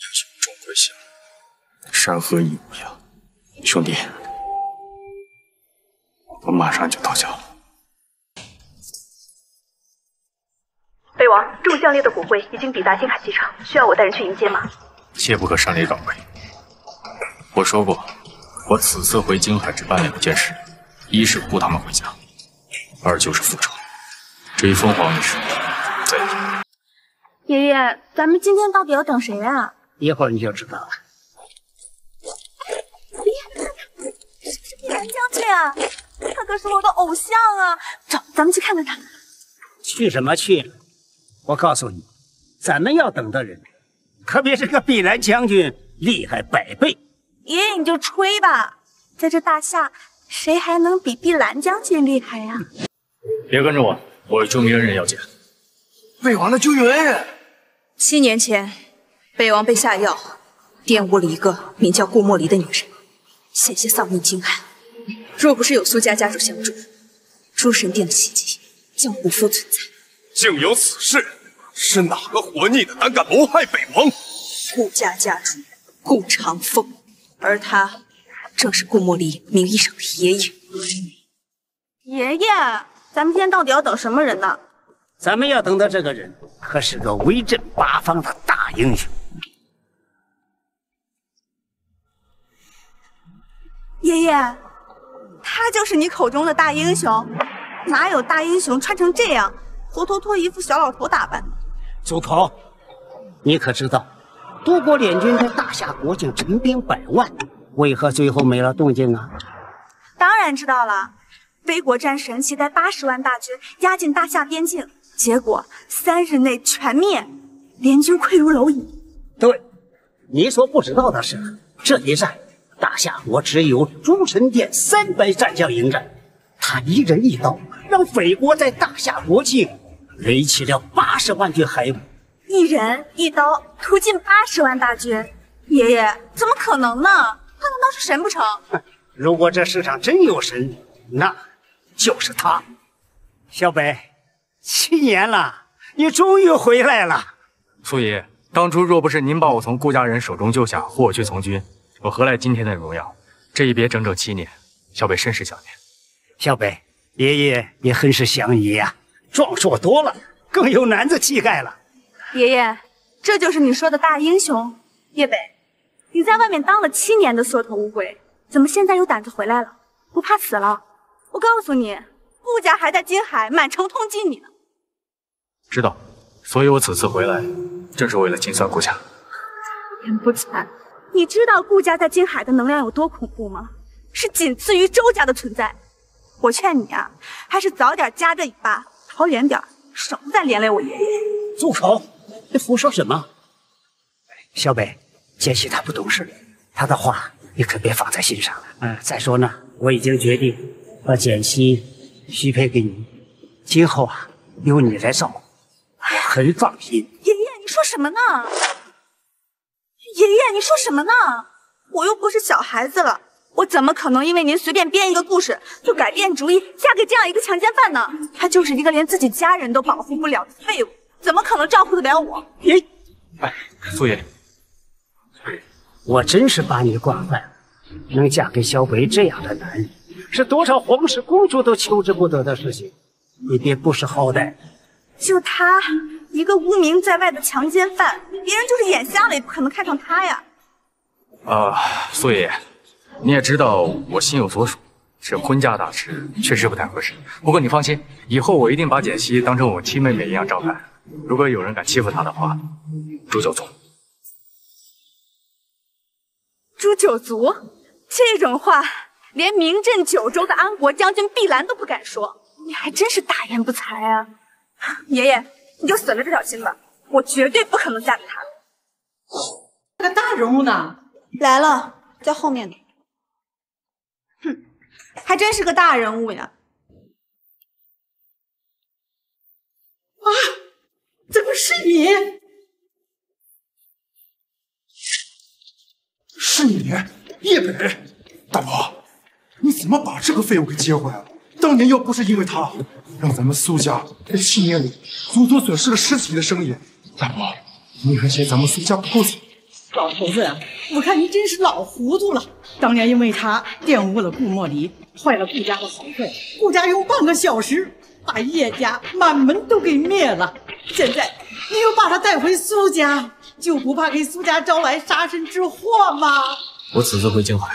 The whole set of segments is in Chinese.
英雄终归下，山河已无恙。兄弟，我马上就到家了。北王，众将烈的骨灰已经抵达金卡机场，需要我带人去迎接吗？切不可擅离岗位。我说过，我此次回京海只办两件事：一是护他们回家，二就是复仇。至于凤凰一事，再议。 爷爷，咱们今天到底要等谁啊？一会儿你就知道了。爷爷，南将军啊，他可是我的偶像啊！走，咱们去看看他。去什么去？我告诉你，咱们要等的人，特别是个碧蓝将军，厉害100倍。爷爷，你就吹吧，在这大夏，谁还能比碧蓝将军厉害呀？别跟着我，我有救命恩人要见。魏王的救命恩人。 7年前，北王被下药，玷污了一个名叫顾莫离的女人，险些丧命京海。若不是有苏家家主相助，诸神殿的袭击将不复存在。竟有此事！是哪个活腻的胆敢谋害北王？顾家家主顾长风，而他正是顾莫离名义上的爷爷。爷爷，咱们今天到底要等什么人呢？ 咱们要等的这个人，可是个威震八方的大英雄。爷爷，他就是你口中的大英雄？哪有大英雄穿成这样，活脱脱一副小老头打扮？祖头，你可知道，都国联军在大夏国境陈兵100万，为何最后没了动静啊？当然知道了，北国战神携带80万大军压进大夏边境。 结果3日内全灭，联军溃如蝼蚁。对，你所不知道的是，这一战大夏国只有诸神殿300战将迎战，他一人一刀，让匪国在大夏国境垒起了80万具骸骨。一人一刀屠尽80万大军，爷爷怎么可能呢？他难道是神不成？如果这世上真有神，那就是他。小北。 7年了，你终于回来了。苏爷，当初若不是您把我从顾家人手中救下，护我去从军，我何来今天的荣耀？这一别整 7年，小北甚是想念。小北，爷爷也很是想你呀、啊，壮硕多了，更有男子气概了。爷爷，这就是你说的大英雄。叶北，你在外面当了7年的缩头乌龟，怎么现在有胆子回来了？不怕死了？我告诉你。 顾家还在金海满城通缉你呢，知道，所以我此次回来，正是为了清算顾家。言不惭，你知道顾家在金海的能量有多恐怖吗？是仅次于周家的存在。我劝你啊，还是早点夹着尾巴逃远点，少再连累我爷爷。住口！你胡说什么？小北，杰西他不懂事，他的话你可别放在心上了。再说呢，我已经决定把简溪。 许配给你，今后啊由你来照顾，我很放心。爷爷，你说什么呢？爷爷，你说什么呢？我又不是小孩子了，我怎么可能因为您随便编一个故事就改变主意嫁给这样一个强奸犯呢？他就是一个连自己家人都保护不了的废物，怎么可能照顾得了我？爷，哎，苏爷，我真是把你惯坏了，能嫁给小北这样的男人。 是多少皇室公主都求之不得的事情，你别不识好歹。就他一个无名在外的强奸犯，别人就是眼瞎了也不可能看上他呀。苏爷爷，你也知道我心有所属，这婚嫁大事确实不太合适。不过你放心，以后我一定把简溪当成我亲妹妹一样照看。如果有人敢欺负她的话，诛九族。诛九族这种话。 连名震9州的安国将军碧蓝都不敢说，你还真是大言不惭啊！爷爷，你就死了这条心吧，我绝对不可能嫁给他的。那个大人物呢？来了，在后面呢。哼，还真是个大人物呀！啊，怎么是你？是你，叶北，大宝。 你怎么把这个废物给接回来了？当年要不是因为他，让咱们苏家在7年里足足损失了10几亿的生意。大伯，你还嫌咱们苏家不够惨？老头子啊，我看您真是老糊涂了。当年因为他玷污了顾莫离，坏了顾家的好坏，顾家用半个小时把叶家满门都给灭了。现在你又把他带回苏家，就不怕给苏家招来杀身之祸吗？我此次回京海，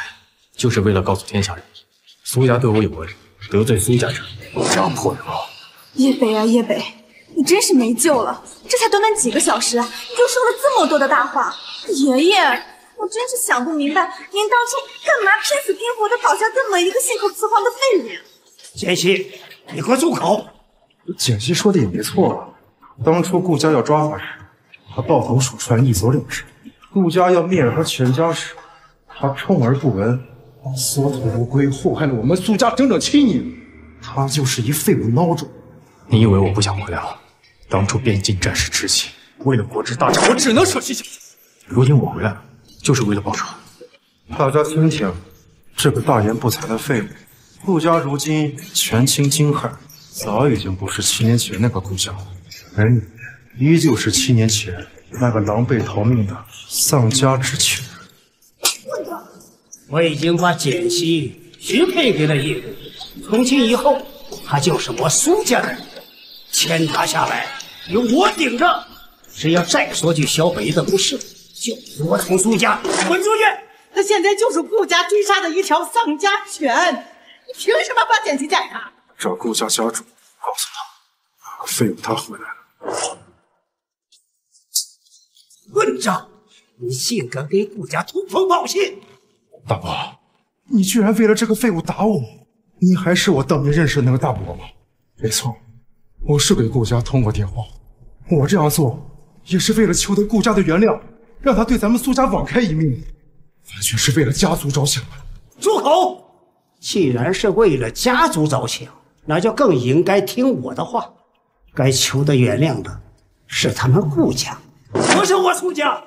就是为了告诉天下人，苏家对我有恩，得罪苏家者，家破人亡。叶北啊，叶北，你真是没救了！这才短短几个小时，你就说了这么多的大话。 爷爷，我真是想不明白，您当初干嘛拼死拼活的保下这么一个信口雌黄的废物呀？简溪，你快住口！简溪说的也没错啊，当初顾家要抓他时，他抱头鼠窜，一走了之；顾家要灭了他全家时，他充耳不闻，缩头乌龟，祸害了我们苏家整整7年。他就是一废物孬种。你以为我不想回来了？当初边境战事之起，为了国之大政，我只能舍弃一切。 如今我回来了，就是为了报仇。大家听听，这个大言不惭的废物，顾家如今权倾京海，早已经不是7年前那个顾家了。而你，依旧是7年前那个狼狈逃命的丧家之犬。我已经把简溪许配给了叶北，从今以后，她就是我苏家的人。牵她下来，由我顶着。只要再说句小北的不是。 就给我从苏家滚出去！他现在就是顾家追杀的一条丧家犬，你凭什么把简溪嫁给他？找顾家家主，告诉他，那个废物他回来了。混账！你竟敢给顾家通风报信！大伯，你居然为了这个废物打我！你还是我当年认识的那个大伯吗？没错，我是给顾家通过电话。我这样做也是为了求得顾家的原谅。 让他对咱们苏家网开一面，完全是为了家族着想啊！住口！既然是为了家族着想，那就更应该听我的话。该求得原谅的是他们顾家，不是我苏家。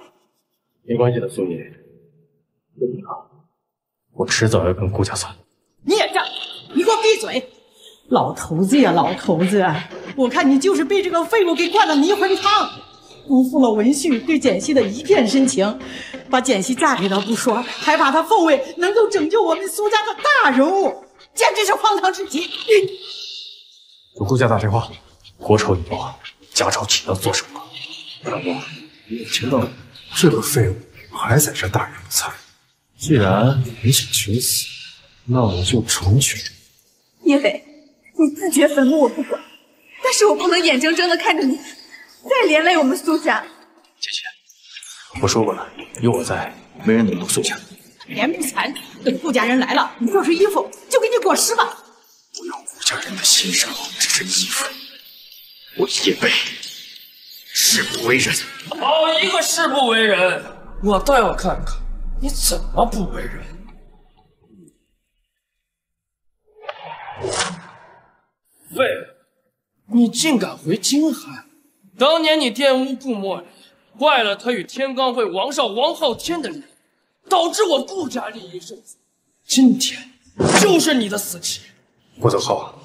没关系的，苏爷，跟你啊，我迟早要跟顾家算。你也站！你给我闭嘴！老头子呀，老头子，我看你就是被这个废物给灌了迷魂汤。 辜负了文旭对简溪的一片深情，把简溪嫁给他不说，还把他奉为能够拯救我们苏家的大人物，简直是荒唐至极！给顾家打电话，国仇已报，家仇岂能坐收吗？大伯，你也听到了，这个废物还在这大言不惭。既然你想求死，那我就成全你。叶北，你自掘坟墓我不管，但是我不能眼睁睁的看着你。 再连累我们苏家，姐姐，我说过了，有我在，没人能动苏家。言不惭，等顾家人来了，你收拾衣服，就给你裹尸吧。我用顾家人的心伤，只是衣服，我叶北誓不为人。好一个誓不为人！我倒要看看你怎么不为人。废物，你竟敢回京海！ 当年你玷污顾莫离，坏了他与天罡会王少、王昊天的利益，导致我顾家利益受损。今天就是你的死期。顾泽浩，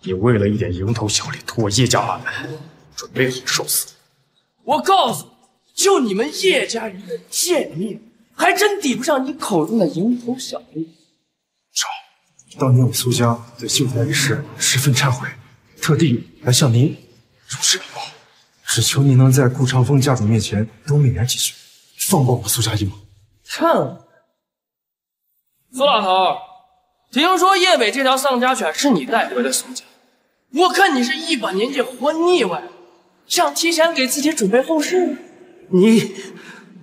你为了一点蝇头小利屠我叶家满门，准备好受死。我告诉你，就你们叶家一个贱命，还真抵不上你口中的蝇头小利。少，当年我苏家对秀才一事十分忏悔，特地来向您如实禀报。 只求您能在顾长风家主面前多美言几句，放过我苏家一马。哼，苏老头，听说叶北这条丧家犬是你带回的苏家，我看你是一把年纪活腻歪了，想提前给自己准备后事。你，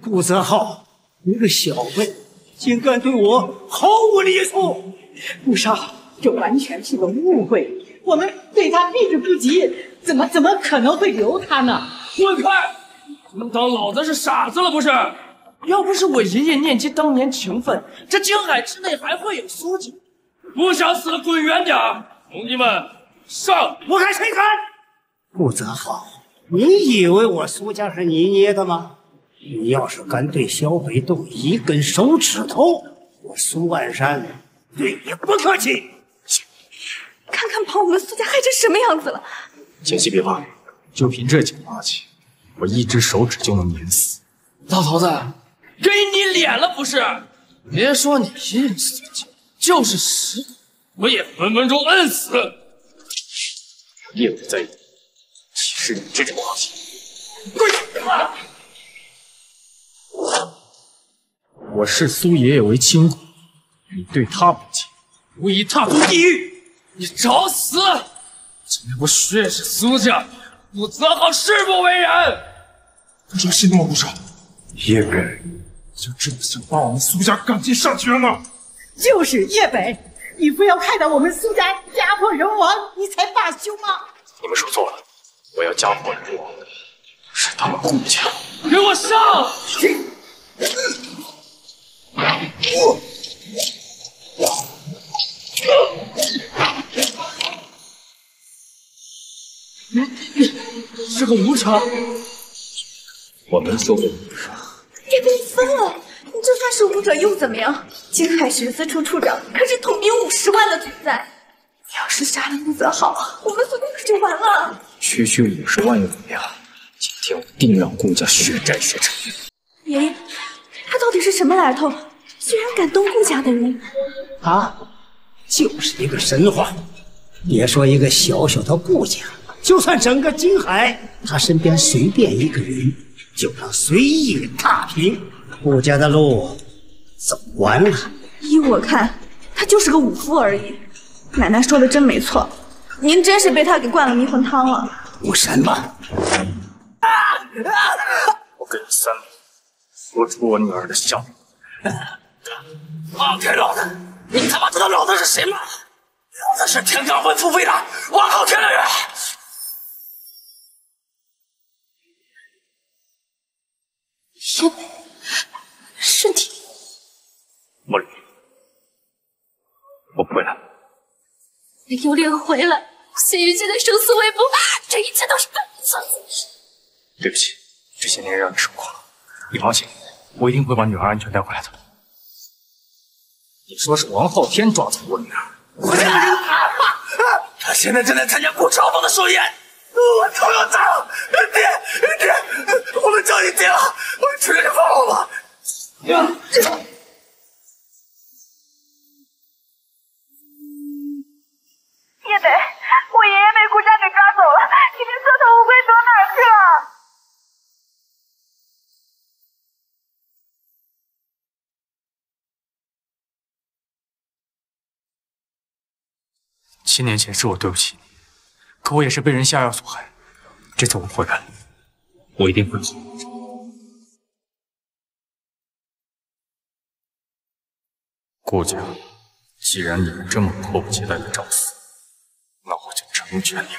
顾泽浩，一个小辈，竟敢对我毫无礼数！顾少，这完全是个误会，我们对他避之不及。 怎么可能会留他呢？滚开！你们当老子是傻子了不是？要不是我爷爷念及当年情分，这京海之内还会有苏家。不想死了，滚远点！同志们，上！我看谁敢！顾泽浩，你以为我苏家是你捏的吗？你要是敢对小北动一根手指头，我苏万山对你不客气。看看把我们苏家害成什么样子了！ 简溪，别怕，就凭这几个霸气，我一只手指就能碾死。老头子，给你脸了不是？别说你硬死劲，就是使，我也分分钟摁死。业务在意，岂是你这种东西？跪下！我视苏爷爷为亲骨，你对他不敬，无疑踏足地狱。你找死！今天我血是苏家，我怎好誓不为人？不知息怒不少。 叶北，就这么想把我们苏家赶尽杀绝吗？就是叶北，你非要害得我们苏家家破人亡，你才罢休吗？你们说错了，我要家破人亡的是他们顾家。给我上！是个无常。 我们说过无常，这辈子分了，你就算是武者又怎么样？京海十司处处长可是统领50万的存在，你要是杀了穆泽浩，我们苏家可就完了。区区50万又怎么样？今天我定让顾家血债血偿。爷爷，他到底是什么来头？居然敢动顾家的人！啊，就是一个神话。别说一个小小的顾家，就算整个京海，他身边随便一个人。 就让随意人踏平，顾家的路走完了。依我看，他就是个武夫而已。奶奶说的真没错，您真是被他给灌了迷魂汤了。我什么？我给你3秒，说出我女儿的姓名。放开老子！你他妈知道老子是谁吗？老子是天罡分付费的王浩天的人。 叶北，是你！莫离，我回来了。你有脸回来？谢玉现在生死未卜，这一切都是你的错。对不起，这些年让你受苦了。你放心，我一定会把女儿安全带回来的。你说是王昊天抓住我女儿？我这个人他爸，他现在正在参加顾朝风的寿宴。 我头要炸了！爹，我们叫你爹了，我们求求你放我吧！叶北，我爷爷被顾家给抓走了，你这缩头乌龟躲哪儿去了？7年前是我对不起你。 可我也是被人下药所害，这次我回来了，我一定会好。顾家，既然你们这么迫不及待的找死，那我就成全你们。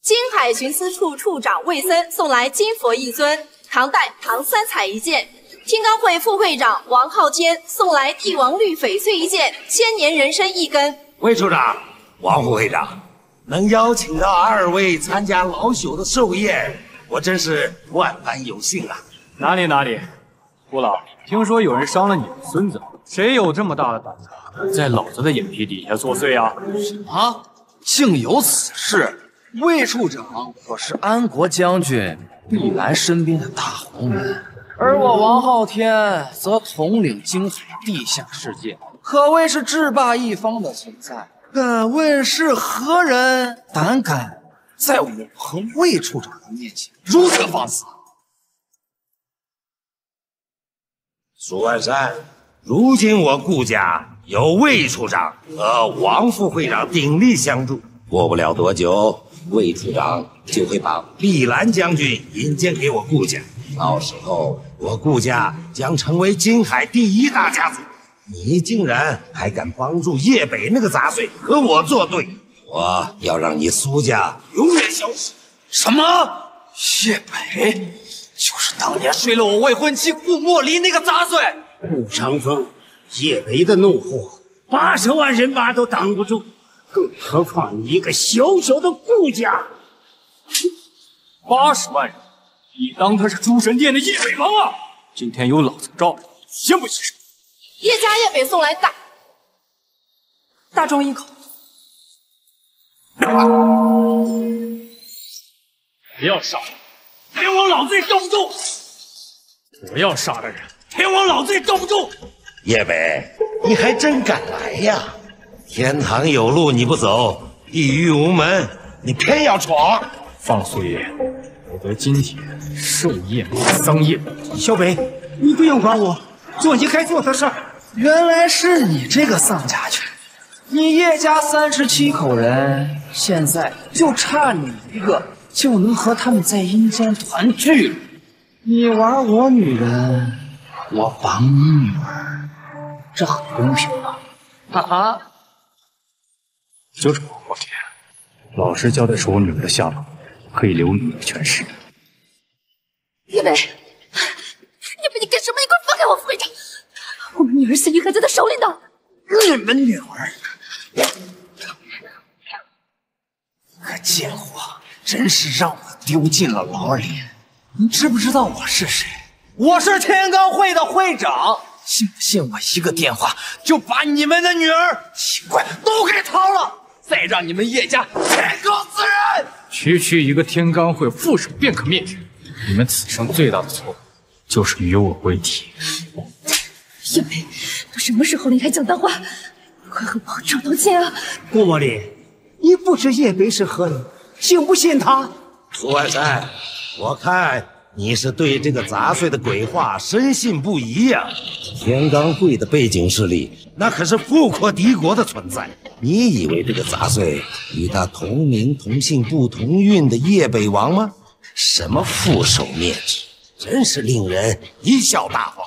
京海巡司处处长魏森送来金佛一尊，唐代唐三彩一件；天罡会副会长王昊天送来帝王绿翡翠一件，千年人参一根。魏处长。 王副会长，能邀请到2位参加老朽的寿宴，我真是万般有幸啊！哪里，顾老，听说有人伤了你的孙子，谁有这么大的胆子，在老子的眼皮底下作祟啊？什么？竟有此事！魏处长可是安国将军碧蓝身边的大红人，而我王昊天则统领京海地下世界，可谓是制霸一方的存在。 敢问是何人？胆敢在我和魏处长的面前如此放肆！苏万山，如今我顾家有魏处长和王副会长鼎力相助，过不了多久，魏处长就会把碧蓝将军引荐给我顾家。到时候，我顾家将成为京海第一大家族。 你竟然还敢帮助叶北那个杂碎和我作对！我要让你苏家永远消失！什么？叶北就是当年睡了我未婚妻顾莫离那个杂碎！顾长风，叶北的怒火，80万人马都挡不住，更何况你一个小小的顾家？80万人，你当他是诸神殿的叶北王啊？今天有老子罩着，先不起手。 叶家叶北送来大盅一口，不要杀我，连我老子也罩不住。不要杀了人，天王老子也罩不住。叶北，你还真敢来呀！天堂有路你不走，地狱无门你偏要闯。放素叶，我得今天寿宴丧宴。小北，你不用管我，做你该做的事儿。原来是你这个丧家犬。 你叶家37口人，现在就差你一个，就能和他们在阴间团聚了。你玩我女人，我绑你女儿，这很公平吧？哈哈！就这么好听，老实交代出我女儿的下落，可以留女儿全尸。叶北，你干什么？你快放开我，副会长！我们女儿死于还在他手里呢。你们女儿！ 那贱货真是让我丢尽了老脸！你知不知道我是谁？我是天罡会的会长，信不信我一个电话就把你们的女儿、奇怪都给掏了，再让你们叶家天罡自认！区区一个天罡会副手便可灭之，你们此生最大的错误就是与我为敌。叶梅，都什么时候了，你还讲大话？ 快和我找道歉啊！郭茉莉，你不知叶北是何人，信不信他？楚万山，我看你是对这个杂碎的鬼话深信不疑呀、啊！天罡会的背景势力，那可是富国敌国的存在。你以为这个杂碎与他同名同姓不同运的叶北王吗？什么副手灭之，真是令人贻笑大方。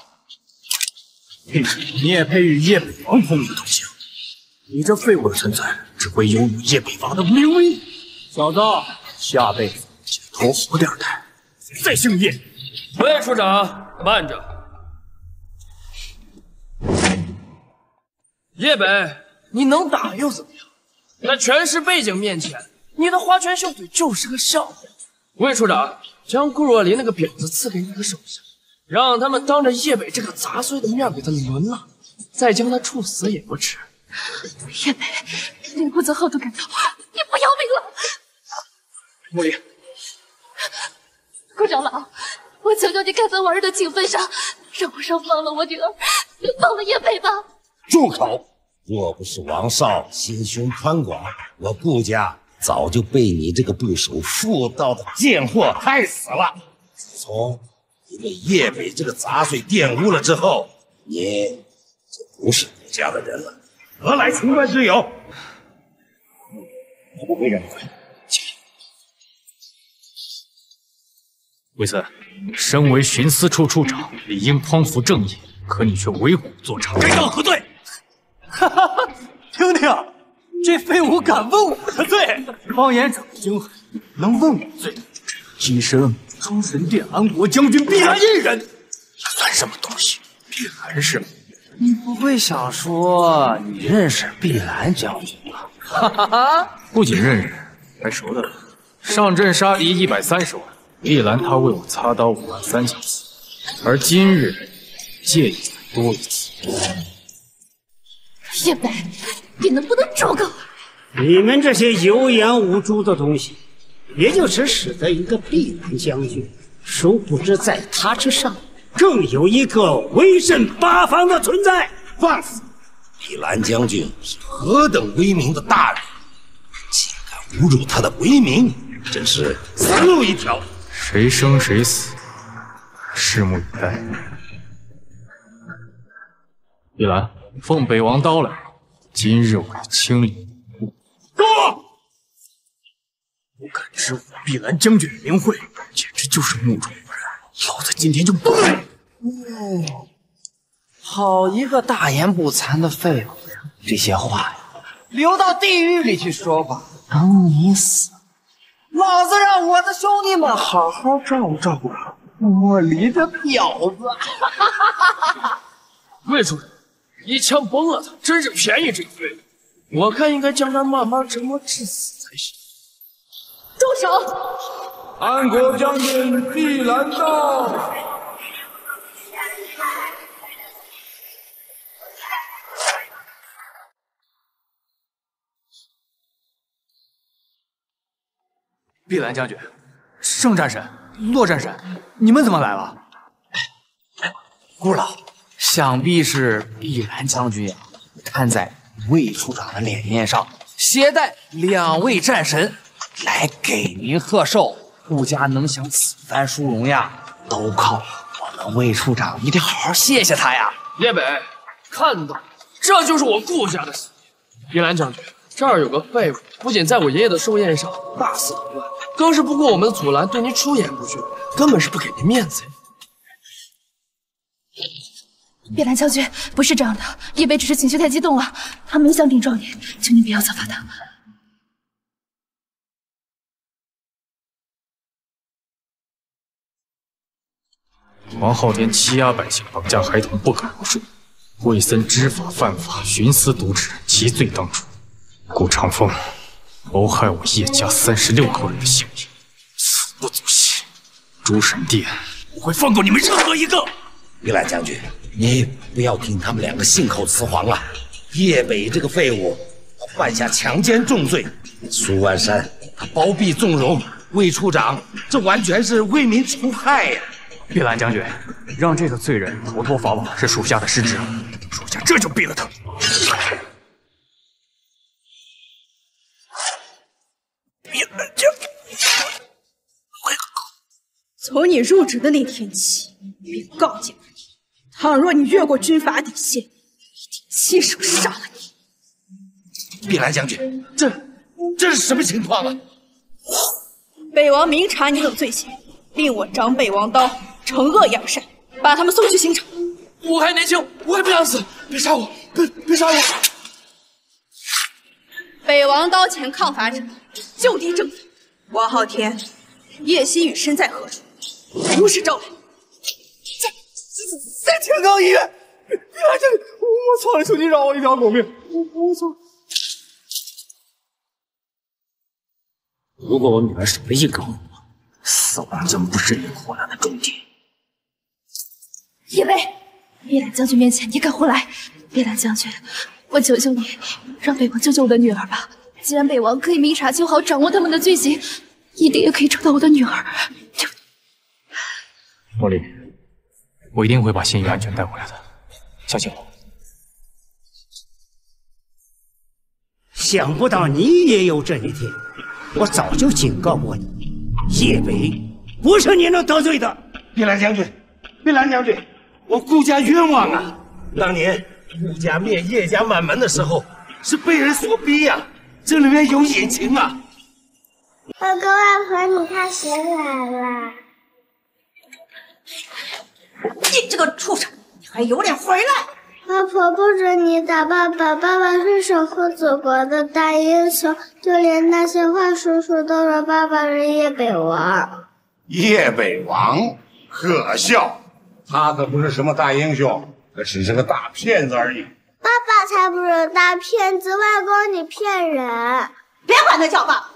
嘿，你也配与叶北王同名同姓？ 你这废物的存在，只会有辱叶北王的名威。小子，下辈子先投湖点胎，再姓叶。喂，处长，慢着！叶北，你能打又怎么样？在权势背景面前，你的花拳绣腿就是个笑话。魏处长，将顾若琳那个婊子赐给你的手下，让他们当着叶北这个杂碎的面给他轮了，再将他处死也不迟。 叶北，连顾泽浩都敢造，你不要命了！茉莉，顾长老，我求求你看在我儿的情分上，让我少放了我女儿，就放了叶北吧。住口！若不是王少心胸宽广，我顾家早就被你这个不守妇道的贱货害死了。自从你被叶北这个杂碎玷污了之后，你就不是顾家的人了。 何来清官之友？我不会让你跪。魏森，身为徇私处处长，理应匡扶正义，可你却为虎作伥，该当何罪？哈哈哈！听听，这废物敢问我的罪？方言长惊骇，能问我罪？跻身诸神殿安国将军碧蓝一人，算什么东西？碧蓝是吗？ 你不会想说你认识碧蓝将军吧？哈哈哈！不仅认识，还熟得很。上阵杀敌130万，碧蓝他为我擦刀53000次，而今日借一次多一次。叶北，你能不能住口？你们这些油盐无珠的东西，也就只使得一个碧蓝将军，殊不知在他之上。 更有一个威震八方的存在。放肆！碧蓝将军是何等威名的大人，竟敢侮辱他的威名，真是死路一条。谁生谁死，拭目以待。碧蓝，奉北王刀来，今日我要清理你！跟我！不敢直呼碧蓝将军的名讳，简直就是目中无人。 老子今天就崩了你！哦，好一个大言不惭的废物呀！这些话呀，留到地狱里去说吧。等你死，老子让我的兄弟们好好照顾照顾莫离这婊子！哈哈哈哈！魏主任，一枪崩了他，真是便宜这个废物。我看应该将他慢慢折磨致死才行。住手！ 安国将军碧蓝到，碧蓝将军，圣战神、洛战神，你们怎么来了？顾老，想必是碧蓝将军呀，看在魏处长的脸面上，携带两位战神来给您贺寿。顾家能享此番殊荣呀，都靠我们魏处长，你得好好谢谢他呀。叶北，看到，这就是我顾家的喜宴。碧蓝将军，这儿有个废物，不仅在我爷爷的寿宴上大肆淫乱，更是不顾我们的祖蓝对您出言不逊，根本是不给您面子呀。 碧蓝将军不是这样的，叶北只是情绪太激动了，他没想顶撞你，请你不要责罚他。王昊天欺压百姓，绑架孩童，不可饶恕。魏森知法犯法，徇私渎职，其罪当诛。顾长风谋害我叶家36口人的性命，死不足惜。诸神殿不会放过你们任何一个。碧蓝将军。 你不要听他们两个信口雌黄了。叶北这个废物，犯下强奸重罪；苏万山他包庇纵容；魏处长，这完全是为民除害呀！碧蓝将军，让这个罪人逃脱法网是属下的失职，属下这就毙了他。碧蓝将军，从你入职的那天起，便告诫。 倘若你越过军法底线，一定亲手杀了你！碧蓝将军，这是什么情况啊？北王明察你有罪行，令我张北王刀惩恶扬善，把他们送去刑场。我还年轻，我还不想死，别杀我！别杀我！北王刀前抗法者，就地正法。王昊天、叶希雨身在何处？如实招来。 在天罡医院，我错了，求你饶我一条狗命，我错了。如果我女儿少了一根尾巴，死亡将不是你苦难的终点。叶北，叶兰将军面前你敢胡来！叶兰将军，我求求你，让北王救救我的女儿吧。既然北王可以明察秋毫，掌握他们的罪行，一定也可以找到我的女儿。茉莉。 我一定会把仙羽安全带回来的，相信我。想不到你也有这一天，我早就警告过你，叶北不是你能得罪的。碧蓝将军，碧蓝将军，我顾家冤枉啊！当年顾家灭叶家满门的时候，是被人所逼呀、啊，这里面有隐情啊！外公外婆，你看谁来了？ 你这个畜生，你还有脸回来！外婆不准你打爸爸，爸爸是守护祖国的大英雄，就连那些坏叔叔都说爸爸是叶北王。叶北王可笑，他可不是什么大英雄，他只是个大骗子而已。爸爸才不是大骗子，外公你骗人！别管他叫爸爸，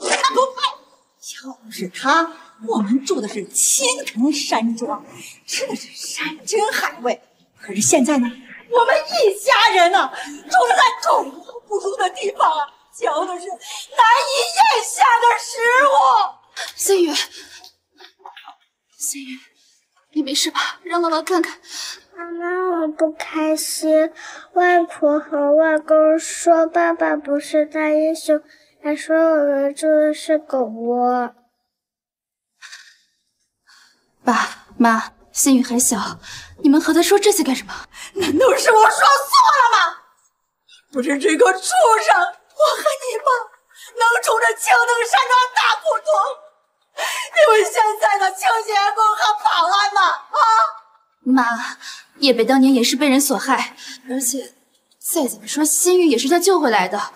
他不配。要不是他。 我们住的是青城山庄，吃的是山珍海味。可是现在呢，我们一家人呢、啊，住在狗都不如的地方啊，嚼的是难以咽下的食物。森雨，森雨，你没事吧？让姥姥看看。妈妈，我不开心。外婆和外公说爸爸不是大英雄，还说我们住的是狗窝。 爸妈，心雨还小，你们和他说这些干什么？难道是我说错了吗？不是这个畜生，我和你妈能住这青城山庄大不同，因为现在的清洁工和保安嘛，啊！妈，叶北当年也是被人所害，而且再怎么说，心雨也是他救回来的。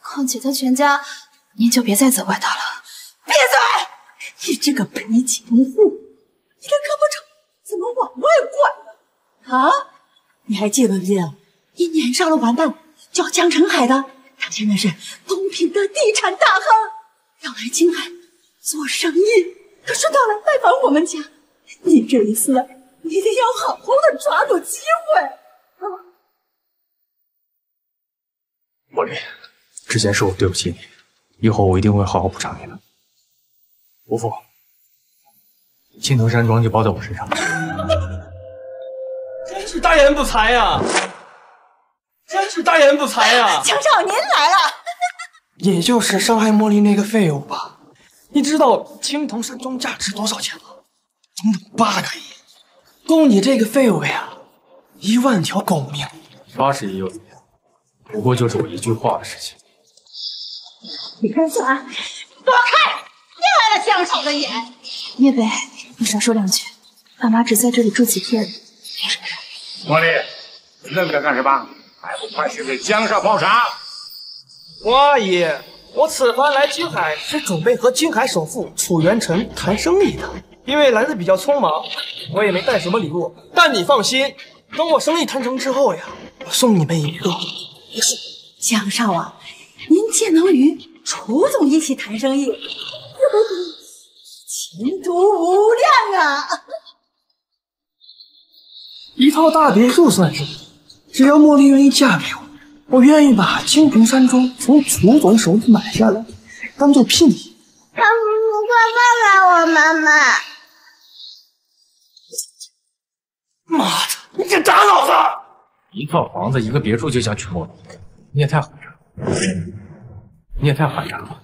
况且他全家，您就别再责怪他了。闭嘴！你这个赔钱户！ 你这胳膊肘怎么往外拐呢？啊！你还记得不记得，你撵上了完蛋叫江澄海的，他现在是东平的地产大亨，要来青海做生意，可顺道来拜访我们家。你这一次，你得要好好的抓住机会啊！茉莉，之前是我对不起你，以后我一定会好好补偿你的。伯父。 青城山庄就包在我身上。是大言不惭呀！真是大言不惭呀！警长，您来了。也就是伤害茉莉那个废物吧？你知道青铜山庄价值多少钱吗？整整8个亿，供你这个废物呀，1万条狗命。80亿又怎么样？不过就是我一句话的事情。你看啥？躲开！别来了，僵手的眼。叶北，你少说两句。爸妈只在这里住几天。茉莉，愣着干什么？还不快去给江少报仇！王阿姨，我此番来君海是准备和君海首富楚元辰谈生意的。因为来的比较匆忙，我也没带什么礼物。但你放心，等我生意谈成之后呀，我送你们一个。江少啊，您竟能与楚总一起谈生意，前途无量啊！一套大别墅算什么？只要茉莉愿意嫁给我，我愿意把青铜山庄从楚总手里买下来，当做聘礼。他不快放开我妈妈！妈的，你这傻脑子！一套房子一个别墅就想娶茉莉，你也太狠了！你也太狠了！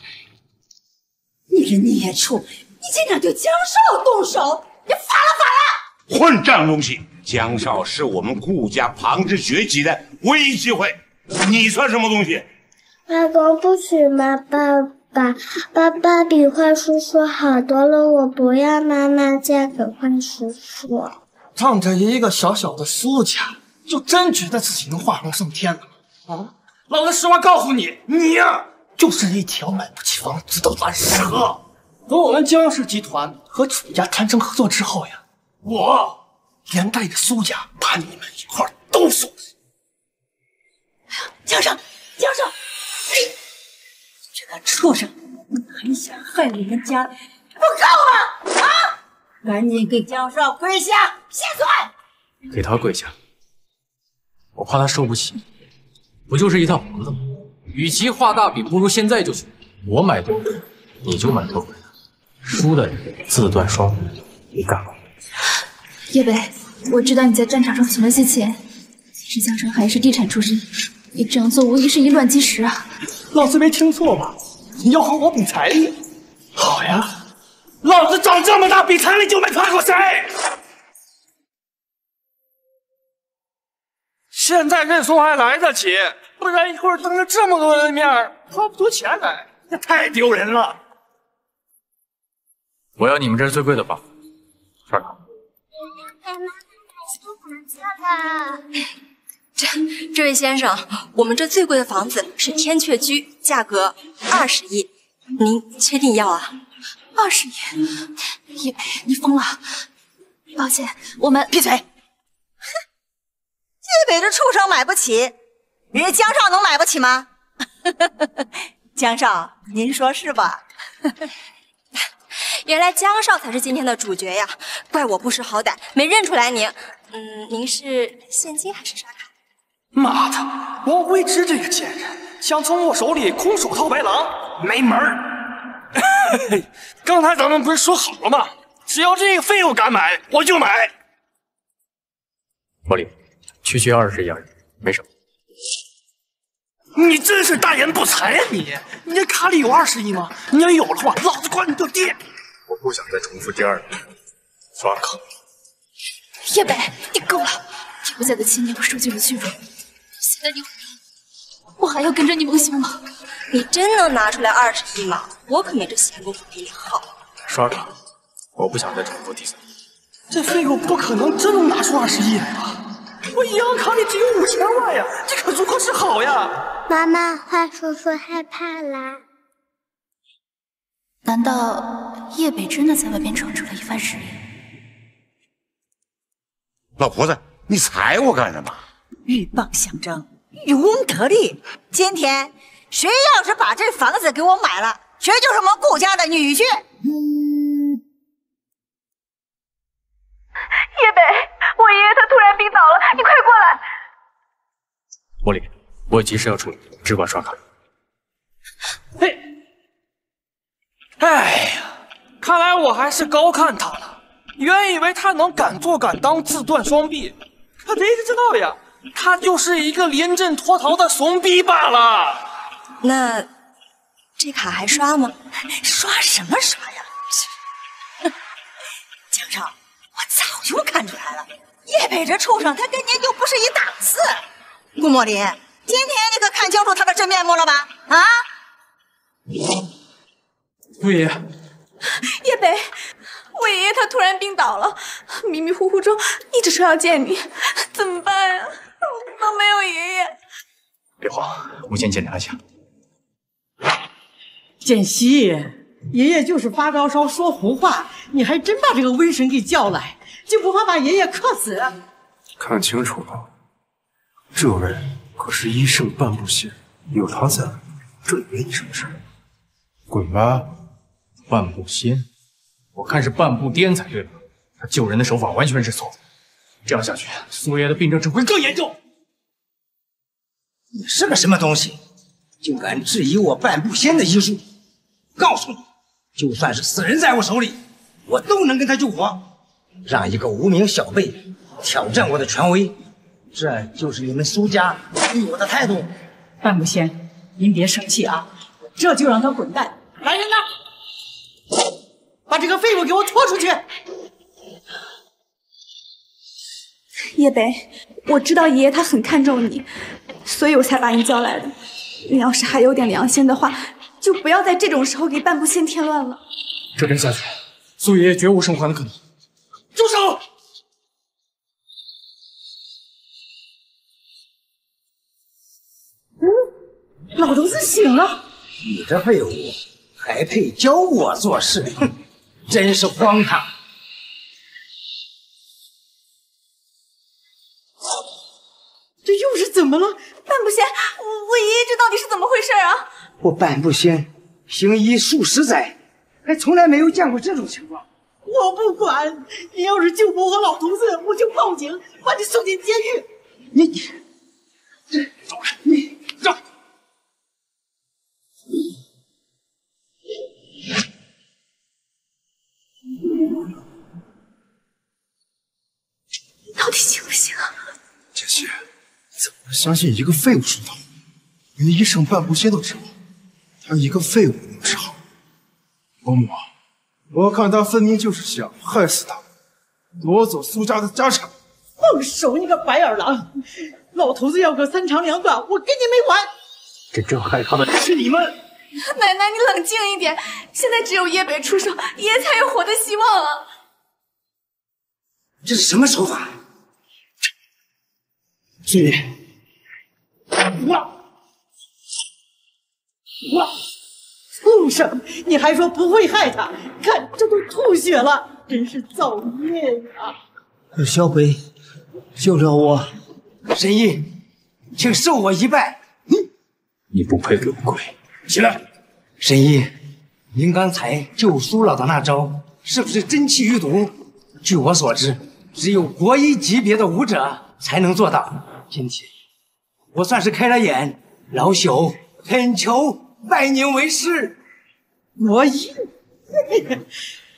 你人孽畜，你竟敢对江少动手！你反了！混账东西！江少是我们顾家旁支崛起的唯一机会，你算什么东西？外公不许吗？爸爸比坏叔叔好多了，我不要妈妈嫁给坏叔叔。仗着一个小小的苏家，就真觉得自己能画龙升天了吗？啊！老子实话告诉你，你呀，就是一条买不起房子的烂蛇。等我们江氏集团和楚家谈成合作之后呀，我。连带着苏家把你们一块都收拾！江少，江少，你这个畜生，还想害我们家，不够吗？啊！赶紧给江少跪下，谢罪！给他跪下，我怕他受不起。不就是一套房子吗？与其画大饼，不如现在就去。我买断，你就买不回来。输的人自断双臂，你敢吗？叶北，我知道你在战场上存了些钱，是江成海是地产出身，你这样做无疑是以卵击石啊！老子没听错吧？你要和我比财力？好呀，老子长这么大比财力就没怕过谁！现在认输还来得及，不然一会儿当着这么多人的面掏不出钱来，那太丢人了！我要你们这最贵的吧，这儿。这位先生，我们这最贵的房子是天阙居，价格20亿，您确定要啊？20亿？叶北，你疯了！抱歉，我们闭嘴！哼，叶北这畜生买不起，人家江少能买不起吗？江少，您说是吧？原来江少才是今天的主角呀！怪我不识好歹，没认出来您。您是现金还是刷卡？妈的，王辉之这个贱人，想从我手里空手套白狼，没门儿！刚才咱们不是说好了吗？只要这个废物敢买，我就买。老李，区20亿而已，没什么。你真是大言不惭呀！你这卡里有20亿吗？你要有的话，老子管你叫爹！我不想再重复第二遍。刷卡。叶北，你够了！刘家的青年我受尽了屈辱，现在你毁了，我还要跟着你蒙羞吗？你真能拿出来20亿吗？我可没这闲工夫陪你耗。刷卡。我不想再重复第三遍。这废物不可能真能拿出20亿来吧？我银行卡里只有5000万呀，这可足够是好呀！妈妈，坏叔叔害怕啦。难道叶北真的在外边闯出了一番事业？老婆子，你踩我干什么？鹬蚌相争，渔翁得利。今天谁要是把这房子给我买了，谁就是我们顾家的女婿。叶北，我爷爷他突然病倒了，你快过来！茉莉，我有急事要处理，只管刷卡。哎呀，看来我还是高看他了，原以为他能敢做敢当，自断双臂，他没知道呀，他就是一个临阵脱逃的怂逼罢了。那这卡还刷吗？刷什么刷呀？江少，我早就看出来了，叶北这畜生，他跟您就不是一档次。顾莫林，今天你可看清楚他的真面目了吧？啊！魏爷，叶北。 魏爷爷他突然病倒了，迷迷糊糊中一直说要见你，怎么办呀？我不能没有爷爷。别慌，我先检查一下。简溪，爷爷就是发高烧说胡话，你还真把这个瘟神给叫来，就不怕把爷爷克死？看清楚了，这位可是医圣半步血，有他在，这里没你什么事。滚吧，半步仙。 我看是半步癫才对吧？他救人的手法完全是错的，这样下去，苏爷的病症只会更严重。你是个什么东西，竟敢质疑我半步仙的医术？告诉你，就算是死人在我手里，我都能跟他救活。让一个无名小辈挑战我的权威，这就是你们苏家对我的态度。半步仙，您别生气啊，这就让他滚蛋！来人呐！ 把这个废物给我拖出去！叶北，我知道爷爷他很看重你，所以我才把你叫来的。你要是还有点良心的话，就不要在这种时候给半步仙添乱了。这真下去，苏爷爷绝无生还的可能。住手！嗯，老头子醒了。你这废物还配教我做事？哼！ 真是荒唐！这又是怎么了？半步仙，我爷爷这到底是怎么回事啊？我半步仙行医数十载，还从来没有见过这种情况。我不管，你要是救不活老头子，我就报警，把你送进监狱。你走！到底行不行啊？简溪，怎么能相信一个废物说的？连医圣半步仙都治不好，他一个废物能治好？伯母，我看他分明就是想害死他，夺走苏家的家产。放手，你个白眼狼！老头子要个三长两短，我跟你没完。真正害他的是你们！奶奶，你冷静一点，现在只有叶北出手，爷才有活的希望啊！ 这是什么手法？苏爷，我畜生！你还说不会害他？看这都吐血了，真是造孽呀！小鬼，救了我！神医，请受我一拜！你不配给我跪！起来！神医，您刚才救苏老的那招是不是真气余毒？据我所知。 只有国医级别的武者才能做到。今天我算是开了眼，老朽恳求拜您为师。国医？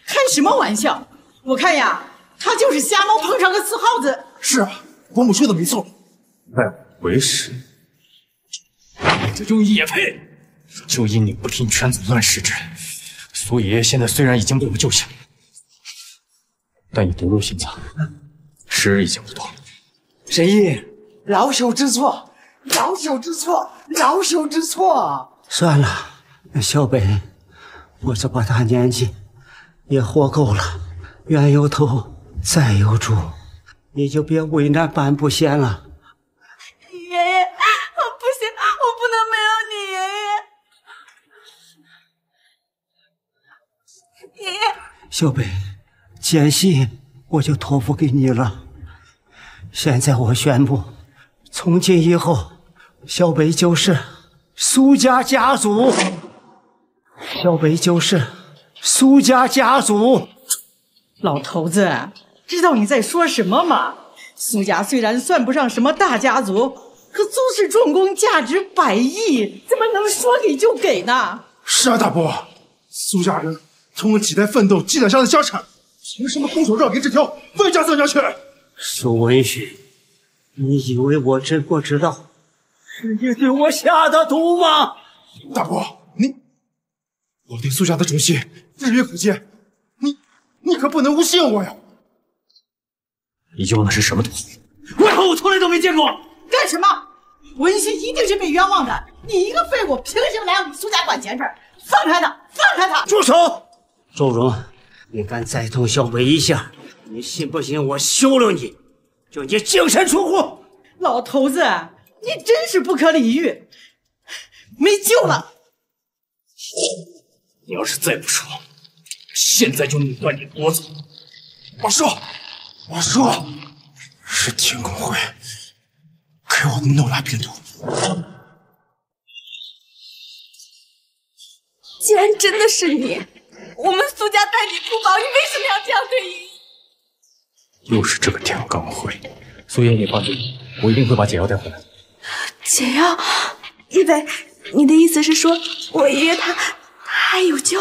开什么玩笑！我看呀，他就是瞎猫碰上个死耗子。是啊，伯母说的没错。拜我为师，这种野配！就因你不听圈子乱世之，苏爷爷现在虽然已经被我救下。 但已毒入心脏，时日已经不多。神医，老朽知错，老朽知错，老朽知错。算了，小北，我这把大年纪也活够了，冤有头，债有主，你就别为难半步仙了。爷爷，我不行，我不能没有你，爷爷。爷爷，小北。 简溪，我就托付给你了。现在我宣布，从今以后，小北就是苏家家族。小北就是苏家家族。老头子，知道你在说什么吗？苏家虽然算不上什么大家族，可苏氏重工价值100亿，怎么能说给就给呢？是啊，大伯，苏家人通过几代奋斗积攒下的家产。 凭什么空手让给这条魏家丧家犬？苏文旭，你以为我真不知道是你对我下的毒吗？大伯，你老丁苏家的主席日月可见，你可不能诬陷我呀！你用的是什么毒？为何我从来都没见过？干什么？文熙一定是被冤枉的，你一个废物，凭什么来我们苏家管闲事？放开他！放开他！住手！周荣，你敢再动小北一下，你信不信我休了你？ 就你净身出户，老头子，你真是不可理喻，没救了！你要是再不说，现在就弄断你脖子！我说，是天公会给我的诺拉病毒。既然真的是你，我们苏家代你不保，你为什么要这样对莹莹？ 又是这个天罡会，苏爷，你放心，我一定会把解药带回来。解药，一北，你的意思是说，我爷爷他还有救？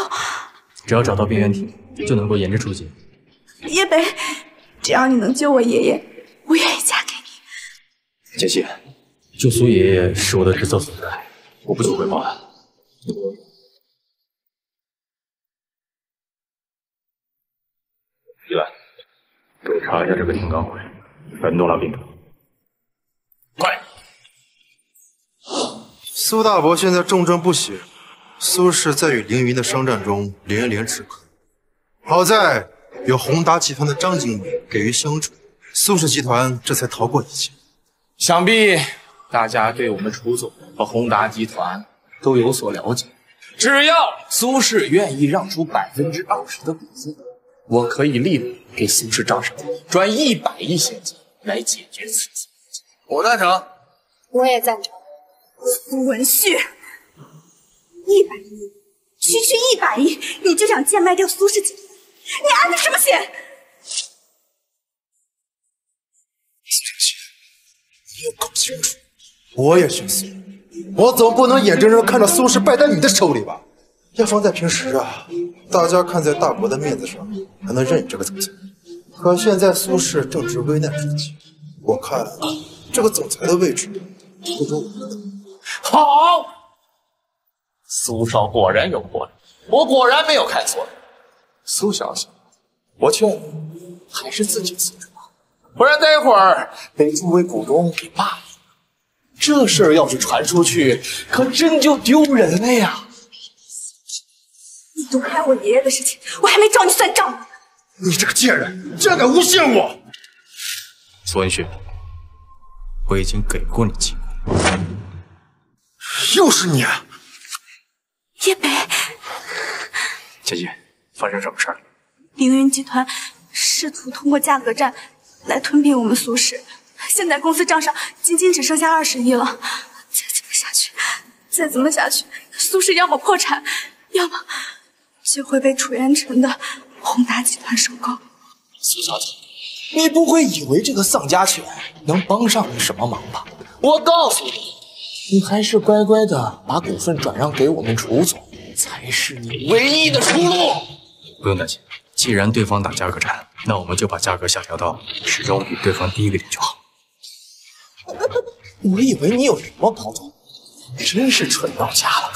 只要找到病原体，就能够研制出解。叶北，只要你能救我爷爷，我愿意嫁给你。妍希，救苏爷爷是我的职责所在，我不求回报的。依兰。 给我查一下这个天罡会，跟诺拉病毒。快！苏大伯现在重症不醒，苏氏在与凌云的商战中连连吃亏。好在有宏达集团的张经理给予相助，苏氏集团这才逃过一劫。想必大家对我们楚总和宏达集团都有所了解。只要苏氏愿意让出20%的股份。 我可以立马给苏氏账上转100亿现金来解决此事，我赞成。我也赞成。苏文旭，100亿，区100亿，你就想贱卖掉苏氏集团？你安的什么心？这些你要搞清楚。我也姓苏，我总不能眼睁睁看着苏氏败在你的手里吧？要放在平时啊。 大家看在大伯的面子上，还能认你这个总裁。可现在苏氏正值危难之际，我看这个总裁的位置不如我的。好，苏少果然有魄力，我果然没有看错。苏小姐，我劝你还是自己自重吧，不然待会儿被诸位股东给骂了。这事儿要是传出去，可真就丢人了呀！ 毒害我爷爷的事情，我还没找你算账呢！你这个贱人，竟然敢诬陷我！苏文旭，我已经给过你机会。又是你！叶北，姐姐，发生什么事儿？凌云集团试图通过价格战来吞并我们苏氏，现在公司账上仅仅只剩下20亿了。再这么下去，苏氏要么破产，要么…… 就会被楚言城的宏达集团收购。苏小姐，你不会以为这个丧家犬能帮上你什么忙吧？我告诉你，你还是乖乖的把股份转让给我们楚总，才是你唯一的出路。不用担心，既然对方打价格战，那我们就把价格下调到始终比对方低一个点就好。我以为你有什么包装，真是蠢到家了！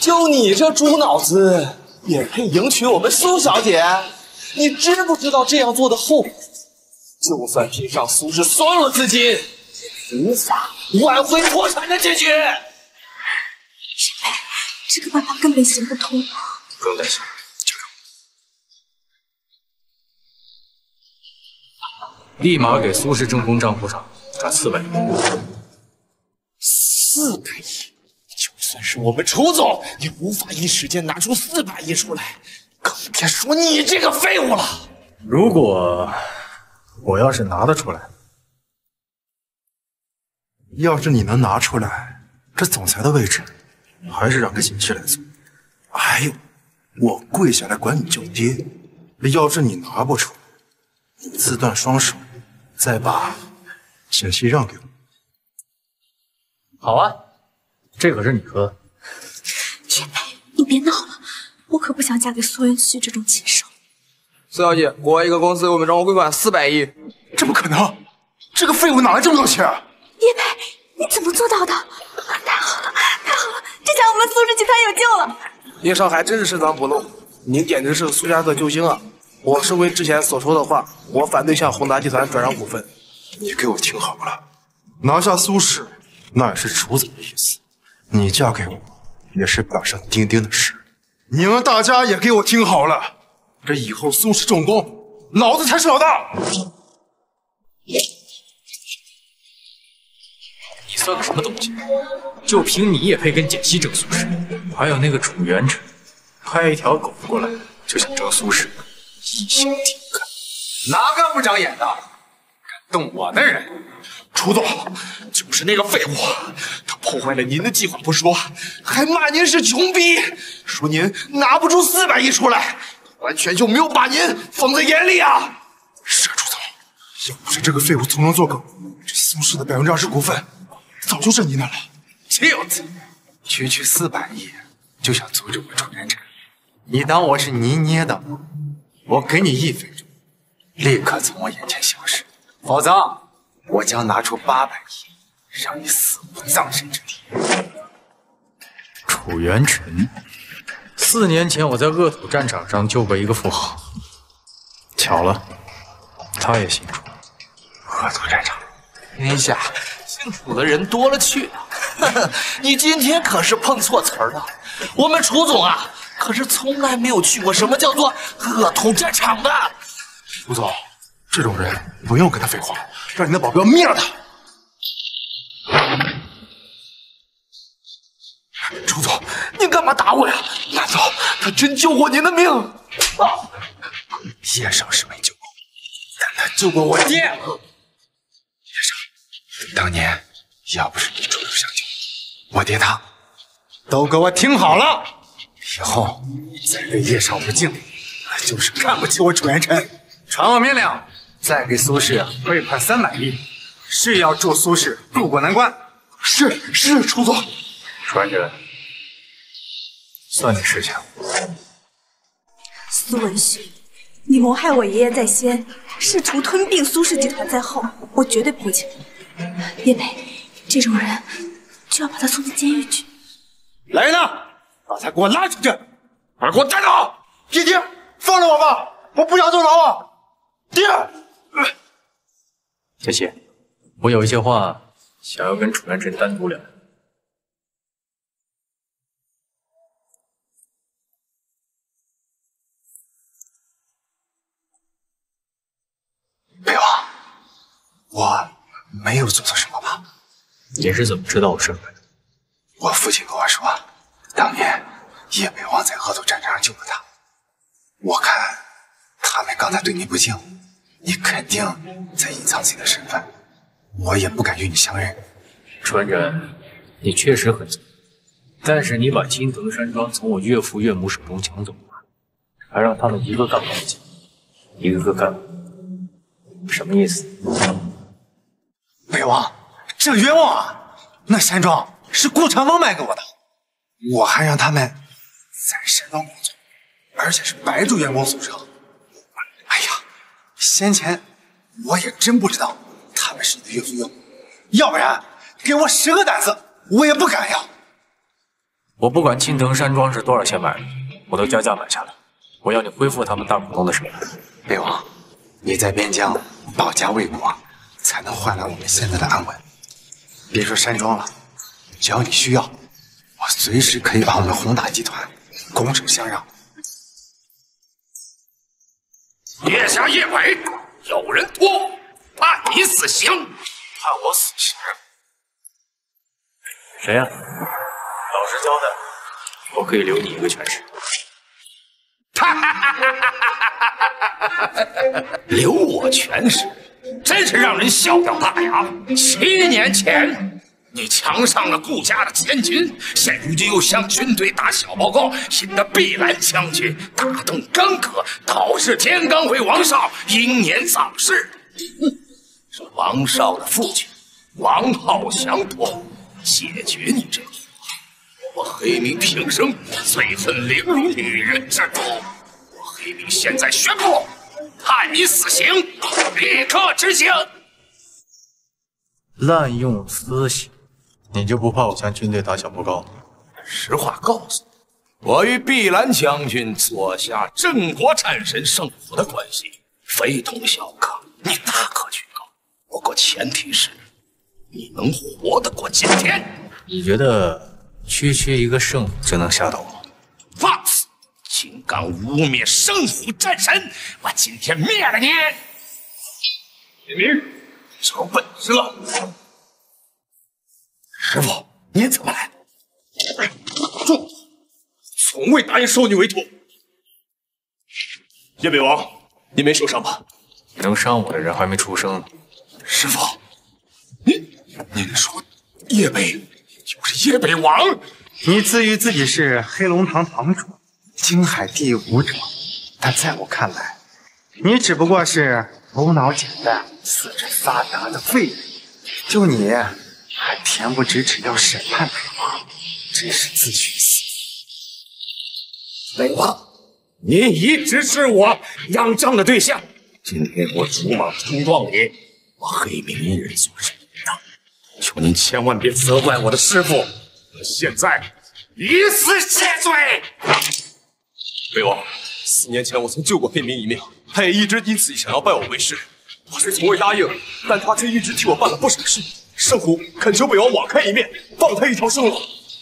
就你这猪脑子！ 也配迎娶我们苏小姐？你知不知道这样做的后果？就算拼上苏氏所有资金，无法挽回破产的结局。沈北，这个办法根本行不通。不用担心，交给我。立马给苏氏正宫账户上转400亿。400亿。 算是我们楚总也无法一时间拿出400亿出来，更别说你这个废物了。如果我要是拿得出来，要是你能拿出来，这总裁的位置还是让给贤妻来做。还有，我跪下来管你叫爹。要是你拿不出来，你自断双手，再把贤妻让给我。好啊。 这可是你说的，叶北，你别闹了，我可不想嫁给苏文旭这种禽兽。苏小姐，国外一个公司为我们掌握归管400亿，这不可能，这个废物哪来这么多钱啊？叶培，你怎么做到的？太好了，太好了！这下我们苏书记他有救了。叶少还真是深藏不露，您简直是苏家的救星啊！我收回之前所说的话，我反对向宏达集团转让股份。你给我听好了，拿下苏氏，那也是主子的意思；你嫁给我，也是板上钉钉的事。你们大家也给我听好了，这以后苏氏重工，老子才是老大。 算个什么东西？就凭你也配跟简溪争苏氏？还有那个楚元臣，派一条狗过来就想争苏氏，异想天开！哪个不长眼的？敢动我的人，楚总就是那个废物，他破坏了您的计划不说，还骂您是穷逼，说您拿不出400亿出来，完全就没有把您放在眼里啊！是啊，楚总，要不是这个废物从中作梗，这苏氏的20%股份。 早就剩你那了，岂有此理！区400亿就想阻止我楚元臣，你当我是泥捏的吗？我给你1分钟，立刻从我眼前消失，否则我将拿出800亿，让你死无葬身之地。楚元臣，4年前我在恶土战场上救过一个富豪，巧了，他也姓楚。恶土战场，您想。 姓楚的人多了去了，你今天可是碰错词儿了。我们楚总啊，可是从来没有去过什么叫做恶土战场的。楚总，这种人不用跟他废话，让你的保镖灭了他。楚总，您干嘛打我呀？难道他真救过您的命？啊！叶少是没救过，但他救过我爹。 当年要不是你出手相救，我爹他都给我听好了，以后再对叶少不敬，就是看不起我楚元臣。传我命令，再给苏氏汇款300亿，是要助苏氏渡过难关。是，楚总。楚元臣，算你识相。苏文旭，你谋害我爷爷在先，试图吞并苏氏集团在后，我绝对不会轻易。 叶培，这种人就要把他送进监狱去。来人呐，把他给我拉出去！把他给我带走！爹爹，放了我吧，我不想坐牢啊！爹，小希，我有一些话想要跟楚元臣单独聊。没有，我。 没有做错什么吧？你是怎么知道我身份的？我父亲跟我说，当年叶北王在恶毒战场上救了他。我看他们刚才对你不敬，你肯定在隐藏自己的身份，我也不敢与你相认。楚元臣，你确实很聪明，但是你把青藤山庄从我岳父岳母手中抢走了，还让他们一个干不净，一个个干，什么意思？ 北王，这冤枉啊！那山庄是顾长风卖给我的，我还让他们在山庄工作，而且是白住员工宿舍。哎呀，先前我也真不知道他们是你的岳父岳母，要不然给我10个胆子，我也不敢要。我不管青藤山庄是多少钱买的，我都加价买下来。我要你恢复他们大股东的身份。北王，你在边疆保家卫国。 才能换来我们现在的安稳。别说山庄了，只要你需要，我随时可以把我们宏达集团拱手相让。叶家叶伟，有人托付，判你死刑，判我死时。谁呀、啊？老实交代，我可以留你一个全尸。哈哈哈哈哈哈！留我全尸。 真是让人笑掉大牙！7年前，你强上了顾家的千金，现如今又向军队打小报告，引得碧蓝枪决，打动干戈，导致天罡会王少英年早逝。是王少的父亲王浩祥夺，解决你这个我黑明平生最恨凌辱女人之毒。我黑明现在宣布。 判你死刑，立刻执行。滥用私刑，你就不怕我将军对他想不高？实话告诉你，我与碧蓝将军左下镇国战神圣府的关系非同小可，你大可去告。不过前提是你能活得过今天。你觉得区一个圣府就能吓到我？放肆！竟敢污蔑圣府战神，我今天灭了你！点名。 找本事了，师傅，您怎么来了？住！从未答应收你为徒。叶北王，您没受伤吧？能伤我的人还没出生呢。师傅，您说叶北就是叶北王？你自诩自己是黑龙堂堂主，京海第一武者，但在我看来，你只不过是头脑简单。 四肢发达的废人，就你还恬不知耻要审判北王，真是自寻死路。北王，您一直是我仰仗的对象，今天我鲁莽冲撞你，我黑冥一人所是无当，求您千万别责怪我的师傅，我现在以死谢罪。北王，4年前我曾救过黑冥一命，他也一直因此想要拜我为师。 我虽从未答应，但他却一直替我办了不少事。圣虎恳求北王网开一面，放他一条生路。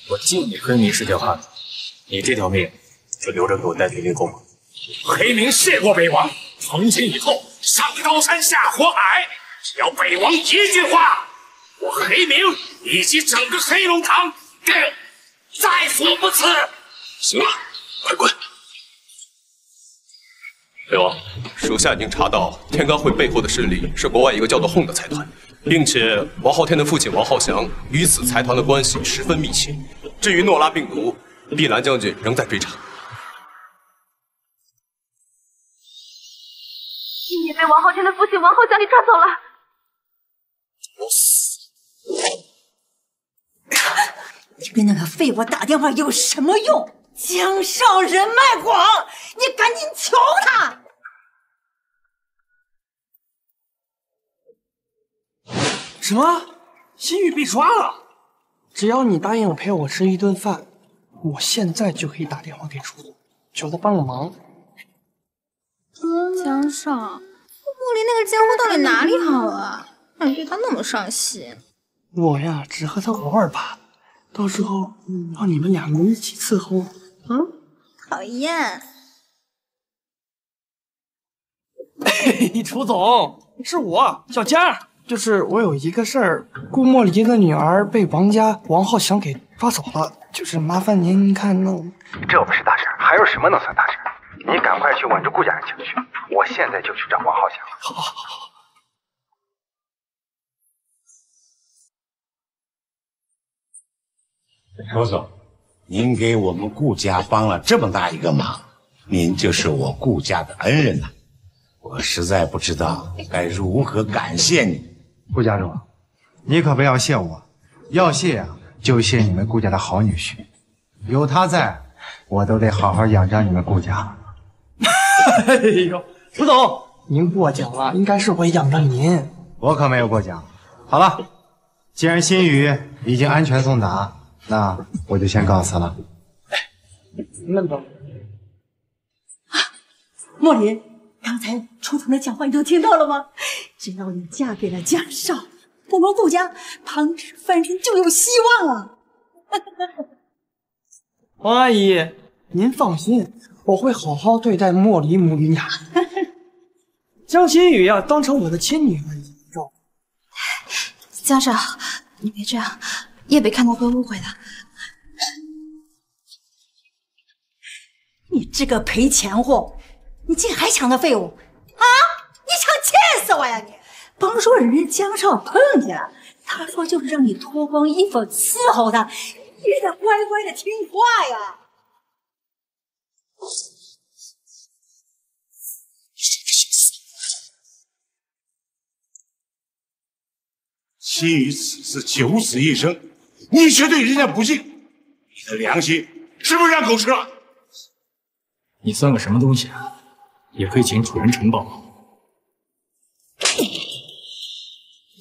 我敬你黑冥是条汉子，你这条命就留着给我带去立功吧。黑冥谢过北王，从今以后上高山下火海，只要北王一句话，我黑冥以及整个黑龙堂在所不辞。行了，快滚！ 北王，属下已经查到天罡会背后的势力是国外一个叫做“Home”的财团，并且王昊天的父亲王昊翔与此财团的关系十分密切。至于诺拉病毒，碧蓝将军仍在追查。静姐被王昊天的父亲王昊翔给抓走了。你跟那个废物打电话有什么用？ 江少人脉广，你赶紧求他！什么？新宇被抓了？只要你答应我陪我吃一顿饭，我现在就可以打电话给楚总，求他帮个忙。江少，莫离那个贱货到底哪里好啊？让你对他那么上心？我呀，只和他偶尔吧，到时候让你们两个人一起伺候。 嗯，讨厌。楚总，是我小佳，就是我有一个事儿，顾莫离的女儿被王家王浩翔给抓走了，就是麻烦您看弄。这不是大事，还有什么能算大事？你赶快去稳住顾家人情绪，我现在就去找王浩翔。好，好，好。 楚总。 您给我们顾家帮了这么大一个忙，您就是我顾家的恩人呐、啊，我实在不知道该如何感谢你。顾家主，你可不要谢我，要谢啊，就谢你们顾家的好女婿，有他在，我都得好好仰仗你们顾家。哎呦，楚总，您过奖了，应该是我仰仗您，我可没有过奖。好了，既然新宇已经安全送达。 那我就先告辞了。慢走。啊，莫林，刚才楚总的讲话你都听到了吗？只要你嫁给了江少，我们顾家旁枝翻身就有希望了。王阿姨，您放心，我会好好对待莫离母女俩。江心雨呀，当成我的亲女儿一样照顾。江少，你别这样。 叶北看到会误会的，你这个赔钱货，你竟还抢他废物啊！你想气死我呀你！甭说人家江少碰你了，他说就是让你脱光衣服伺候他，你也得乖乖的听话呀。心雨此次九死一生。 你却对人家不敬，你的良心是不是让狗吃了？你算个什么东西啊？也配请主人城堡吗？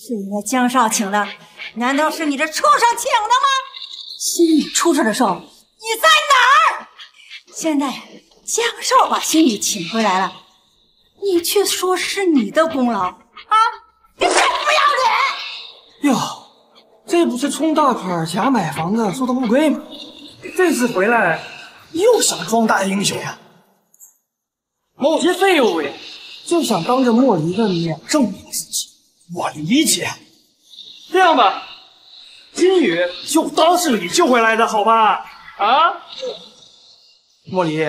是你的江少请的，难道是你这畜生请的吗？心雨出事的时候，你在哪儿？现在江少把心雨请回来了，你却说是你的功劳啊！你这不要脸！哟，这不是充大款假买房子树洞不归吗？这次回来又想装大英雄呀、某些废物呀，就想当着莫离的面证明自己。我理解。这样吧。 金宇就当是你救回来的好吧？啊，莫离，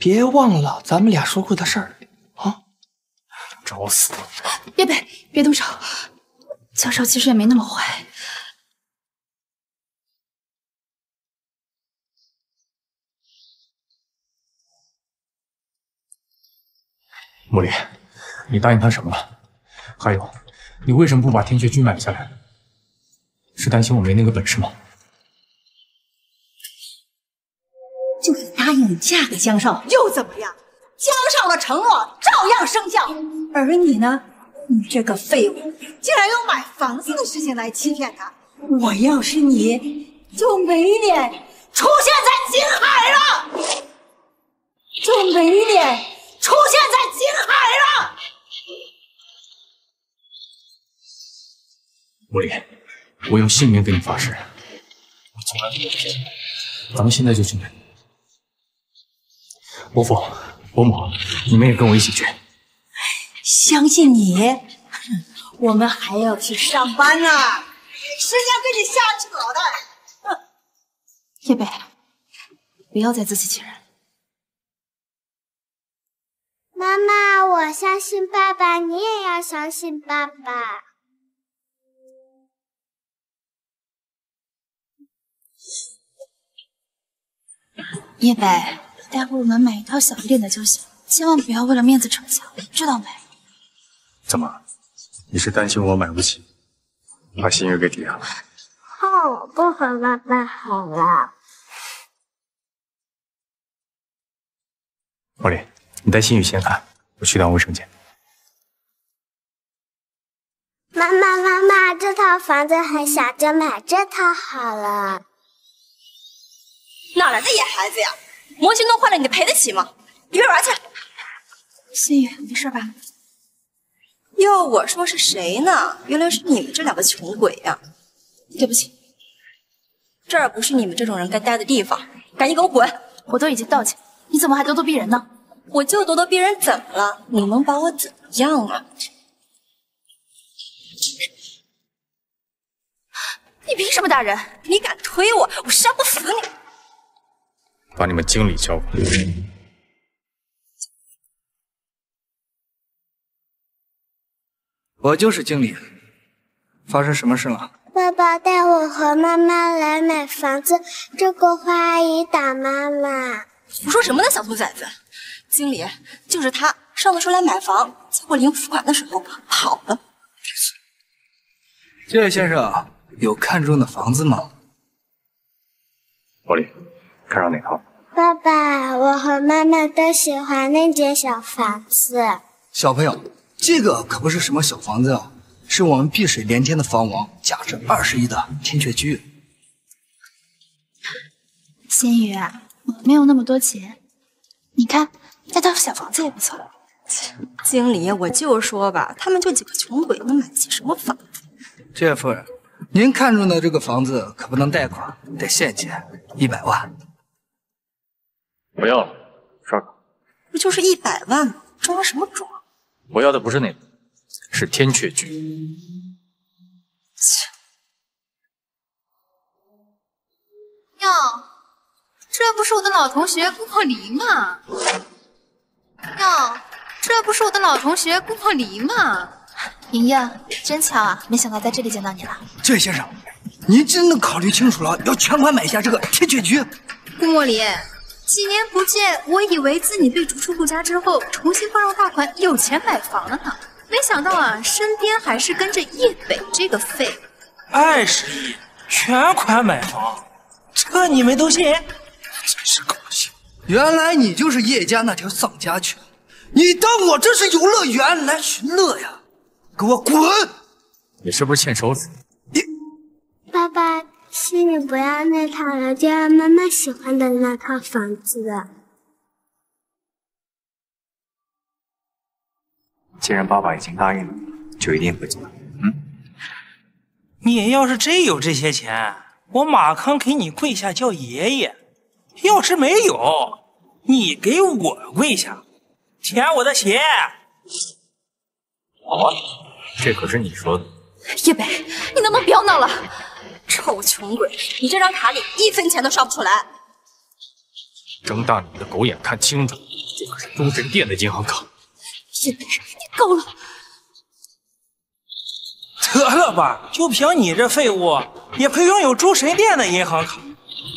别忘了咱们俩说过的事儿啊！找死！别动手，江少其实也没那么坏。莫离，你答应他什么了？还有，你为什么不把天阙居买下来？ 是担心我没那个本事吗？就是答应你嫁给江少又怎么样？江少的承诺照样生效。而你呢？你这个废物，竟然用买房子的事情来欺骗他！我要是你，就没脸出现在金海了，就没脸出现在金海了。莫离。 我用性命给你发誓，我从来没有骗你。咱们现在就去那里。伯父、伯母，你们也跟我一起去。相信你，我们还要去上班呢，谁敢跟你瞎扯的？叶北，不要再自欺欺人。妈妈，我相信爸爸，你也要相信爸爸。 叶北，待会我们买一套小一点的就行，千万不要为了面子逞强，知道没？怎么，你是担心我买不起，把心愿给抵押了？哦，不和爸爸好了。莫离，你带心雨先看，我去趟卫生间。妈妈，这套房子很小，就买这套好了。 哪来的野孩子呀！模型弄坏了，你赔得起吗？一边玩去。心雨，没事吧？要我说是谁呢？原来是你们这两个穷鬼呀！对不起，这儿不是你们这种人该待的地方，赶紧给我滚！我都已经道歉，你怎么还咄咄逼人呢？我就咄咄逼人，怎么了？你能把我怎么样啊？你凭什么打人？你敢推我，我杀不服你！ 把你们经理叫过来。我就是经理。发生什么事了？爸爸带我和妈妈来买房子，这个花阿姨打妈妈。胡说什么呢，小兔崽子！经理就是他，上次说来买房，结果领付款的时候跑了。这位先生有看中的房子吗？老李。 看上哪套？爸爸，我和妈妈都喜欢那间小房子。小朋友，这个可不是什么小房子啊，是我们碧水连天的房王，价值20亿的天阙居。心雨，我没有那么多钱，你看那套小房子也不错。经理，我就说吧，他们就几个穷鬼，能买得起什么房子？这位夫人，您看中的这个房子可不能贷款，得现钱，100万。 不要了，刷卡。不就是100万吗？装什么装？我要的不是那个，是天阙居。哟，这不是我的老同学顾莫离吗？哟，这不是我的老同学顾莫离吗？莹莹，真巧啊，没想到在这里见到你了。这位先生，您真的考虑清楚了，要全款买下这个天阙居？顾莫离。 几年不见，我以为自己被逐出顾家之后，重新花上大款，有钱买房了呢。没想到啊，身边还是跟着叶北这个废物。20亿全款买房，这你们都信？真是高兴！原来你就是叶家那条丧家犬，你当我这是游乐园来寻乐呀？给我滚！你是不是欠收拾？爸爸，请你不要那套了，就要妈妈喜欢的那套房子。既然爸爸已经答应了，就一定会做。嗯，你要是真有这些钱，我马康给你跪下叫爷爷；要是没有，你给我跪下，舔我的鞋。好啊，这可是你说的。 叶北，你能不能不要闹了？臭穷鬼，你这张卡里一分钱都刷不出来！睁大你的狗眼看清楚，这可是东神殿的银行卡。叶北，你够了！得了吧，就凭你这废物，也配拥有诸神殿的银行卡？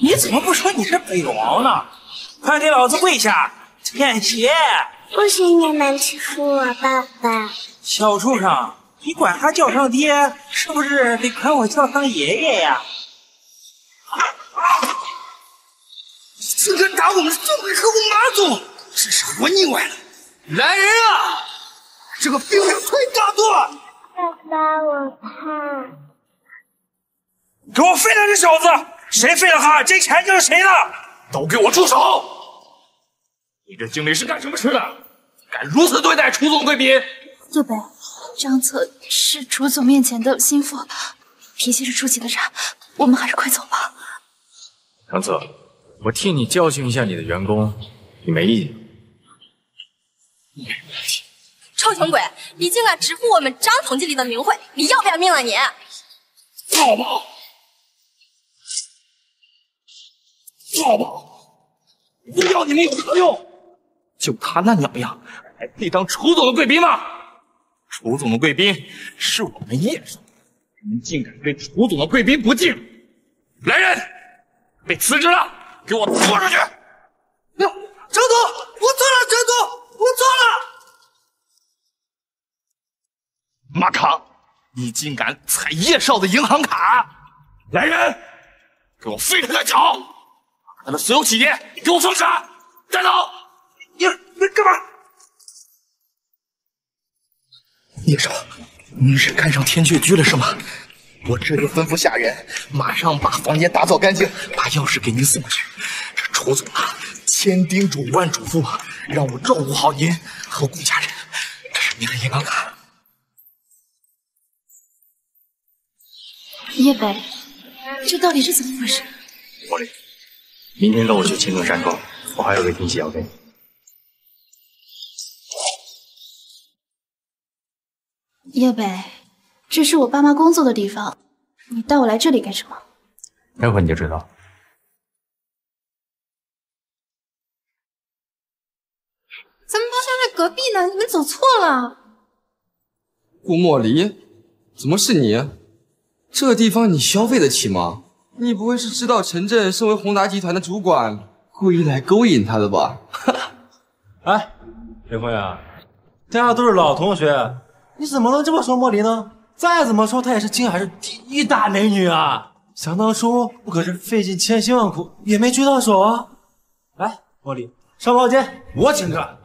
你怎么不说你是北王呢？快给老子跪下，舔鞋！不许你们欺负我爸爸！小畜生！ 你管他叫声爹，是不是得管我叫声爷爷呀？你竟敢打我们宋鬼和我马总，真是活腻歪了！来人啊，这个兵人快打断！爸爸，我怕。给我废了这小子！谁废了他，这钱就是谁的！都给我住手！你这经理是干什么吃的？敢如此对待楚总贵宾！对呗。 张策是楚总面前的心腹，脾气是出奇的差，我们还是快走吧。张策，我替你教训一下你的员工，你没意见？臭穷鬼，你竟敢直呼我们张总经理的名讳，你要不要命了你？报报！报报！不要你们有什么用？就他那鸟样，还配当楚总的贵宾吗？ 楚总的贵宾是我们叶氏，你们竟敢对楚总的贵宾不敬！来人，被辞职了，给我拖出去！张总，我错了，张总，我错了！马康，你竟敢踩叶少的银行卡！来人，给我废了他脚！把他的所有企业给我封杀，带走！你干嘛？ 叶少，你是看上天阙居了是吗？我这就吩咐下人，马上把房间打扫干净，把钥匙给您送去。这楚总啊，千叮嘱万嘱咐，让我照顾好您和顾家人。这是您的银行卡。叶北，这到底是怎么回事？我领。明天带我去青城山庄，我还有个惊喜要给你。 叶北，这是我爸妈工作的地方，你带我来这里干什么？待会你就知道。咱们包厢在隔壁呢，你们走错了。顾莫离，怎么是你？这地方你消费得起吗？你不会是知道陈震身为宏达集团的主管，故意来勾引他的吧？哎，林宏远，大家都是老同学。 你怎么能这么说莫离呢？再怎么说她也是青海市第一大美女啊！想当初我可是费尽千辛万苦也没追到手啊！来，莫离，上包间，我请客。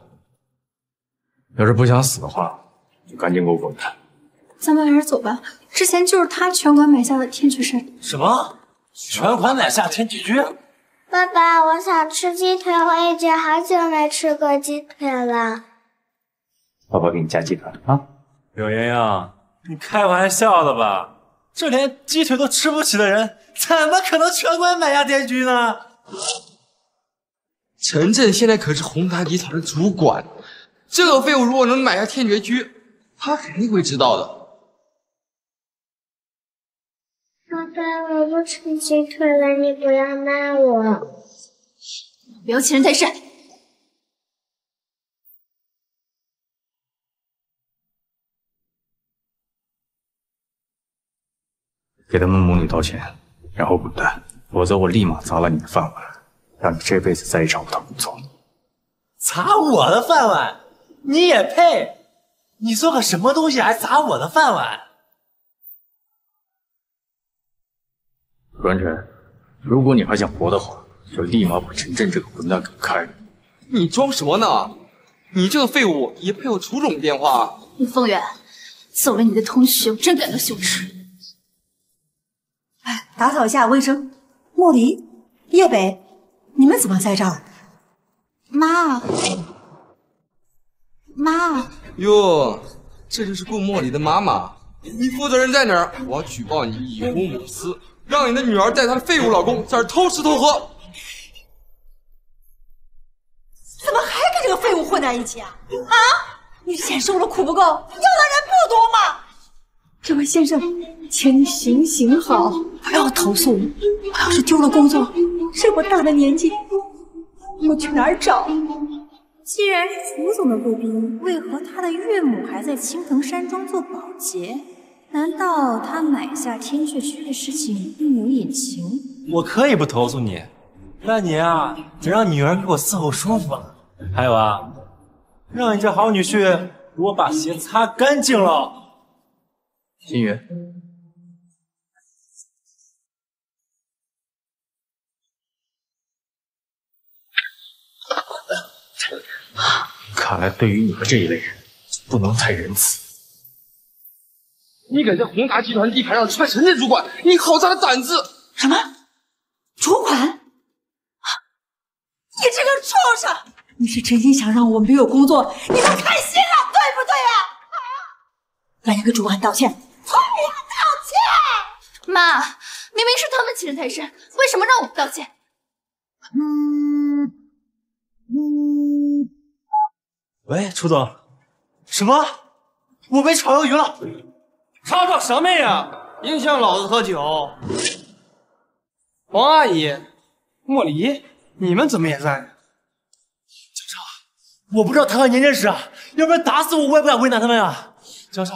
要是不想死的话，就赶紧给我滚蛋！咱们还是走吧。之前就是他全款买下的天阙山。什么？全款买下天阙居？爸爸，我想吃鸡腿，我已经好久没吃过鸡腿了。爸爸给你加鸡腿啊！ 柳莹莹，你开玩笑的吧？这连鸡腿都吃不起的人，怎么可能全款买下天阙呢？陈震现在可是宏达集团的主管，这个废物如果能买下天阙居，他肯定会知道的。爸爸，我不吃鸡腿了，你不要骂我，不要欺人太甚。 给他们母女道歉，然后滚蛋，否则我立马砸了你的饭碗，让你这辈子再也找不到工作。砸我的饭碗，你也配？你做个什么东西还砸我的饭碗？阮晨，如果你还想活的话，就立马把陈震这个混蛋给开了。你装什么呢？你这个废物也配有楚总电话？凤远。作为你的同学，我真感到羞耻。哎，打扫一下卫生。莫离、叶北，你们怎么在这儿？妈，妈。哟，这就是顾莫离的妈妈。你负责人在哪儿？我要举报你以公母私，让你的女儿带她的废物老公在这儿偷吃偷喝。 怎么还跟这个废物混在一起啊？啊！你之前受了苦不够，要的人不多吗？这位先生，请你行行好，不要投诉我。我要是丢了工作，这么大的年纪，我去哪儿找？既然是楚总的贵宾，为何他的岳母还在青藤山庄做保洁？难道他买下天阙区的事情另有隐情？我可以不投诉你，但你啊，得让女儿给我伺候舒服了。 还有啊，让你这好女婿给我把鞋擦干净了。心雨，看来对于你们这一类人，不能太仁慈。你敢在宏达集团地盘上踹陈家主管，你好大的胆子！什么？主管？啊！你这个畜生！ 你是真心想让我没有工作，你们开心了，对不对啊？赶紧给主管道歉！从我道歉！妈，明明是他们欺人太甚，为什么让我们道歉？喂，楚总，什么？我被炒鱿鱼了？吵吵什么呀？影响老子喝酒。王阿姨，莫离，你们怎么也在？ 我不知道他和年年史啊，要不然打死我也不敢为难他们啊！江少，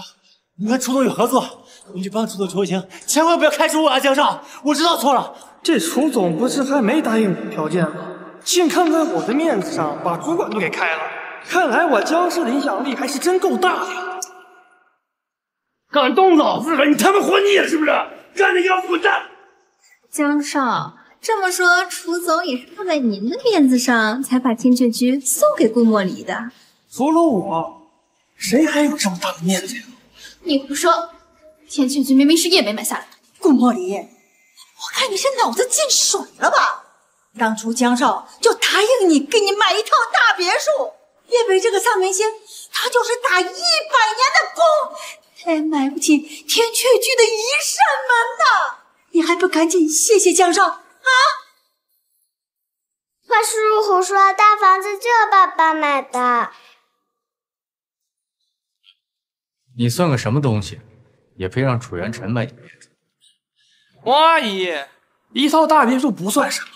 你跟楚总有合作，你去帮楚总求情，千万不要开除我啊！江少，我知道错了。这楚总不是还没答应你条件吗？竟看在我的面子上，把主管都给开了。看来我江氏的影响力还是真够大呀！敢动老子了，你他妈活腻了是不是？干得要滚蛋！江少。 这么说，楚总也是看在您的面子上，才把天阙居送给顾莫离的。除了我，谁还有这么大的面子呀？你胡说！天阙居明明是叶梅买下来的。顾莫离，我看你是脑子进水了吧？当初江少就答应你给你买一套大别墅，叶梅这个丧门星，她就是打100年的工，也买不起天阙居的一扇门呐！你还不赶紧谢谢江少？ 啊！爸，叔叔胡说，大房子就爸爸买的。你算个什么东西，也配让楚元辰买你面子？王阿姨，一套大别墅不算什么，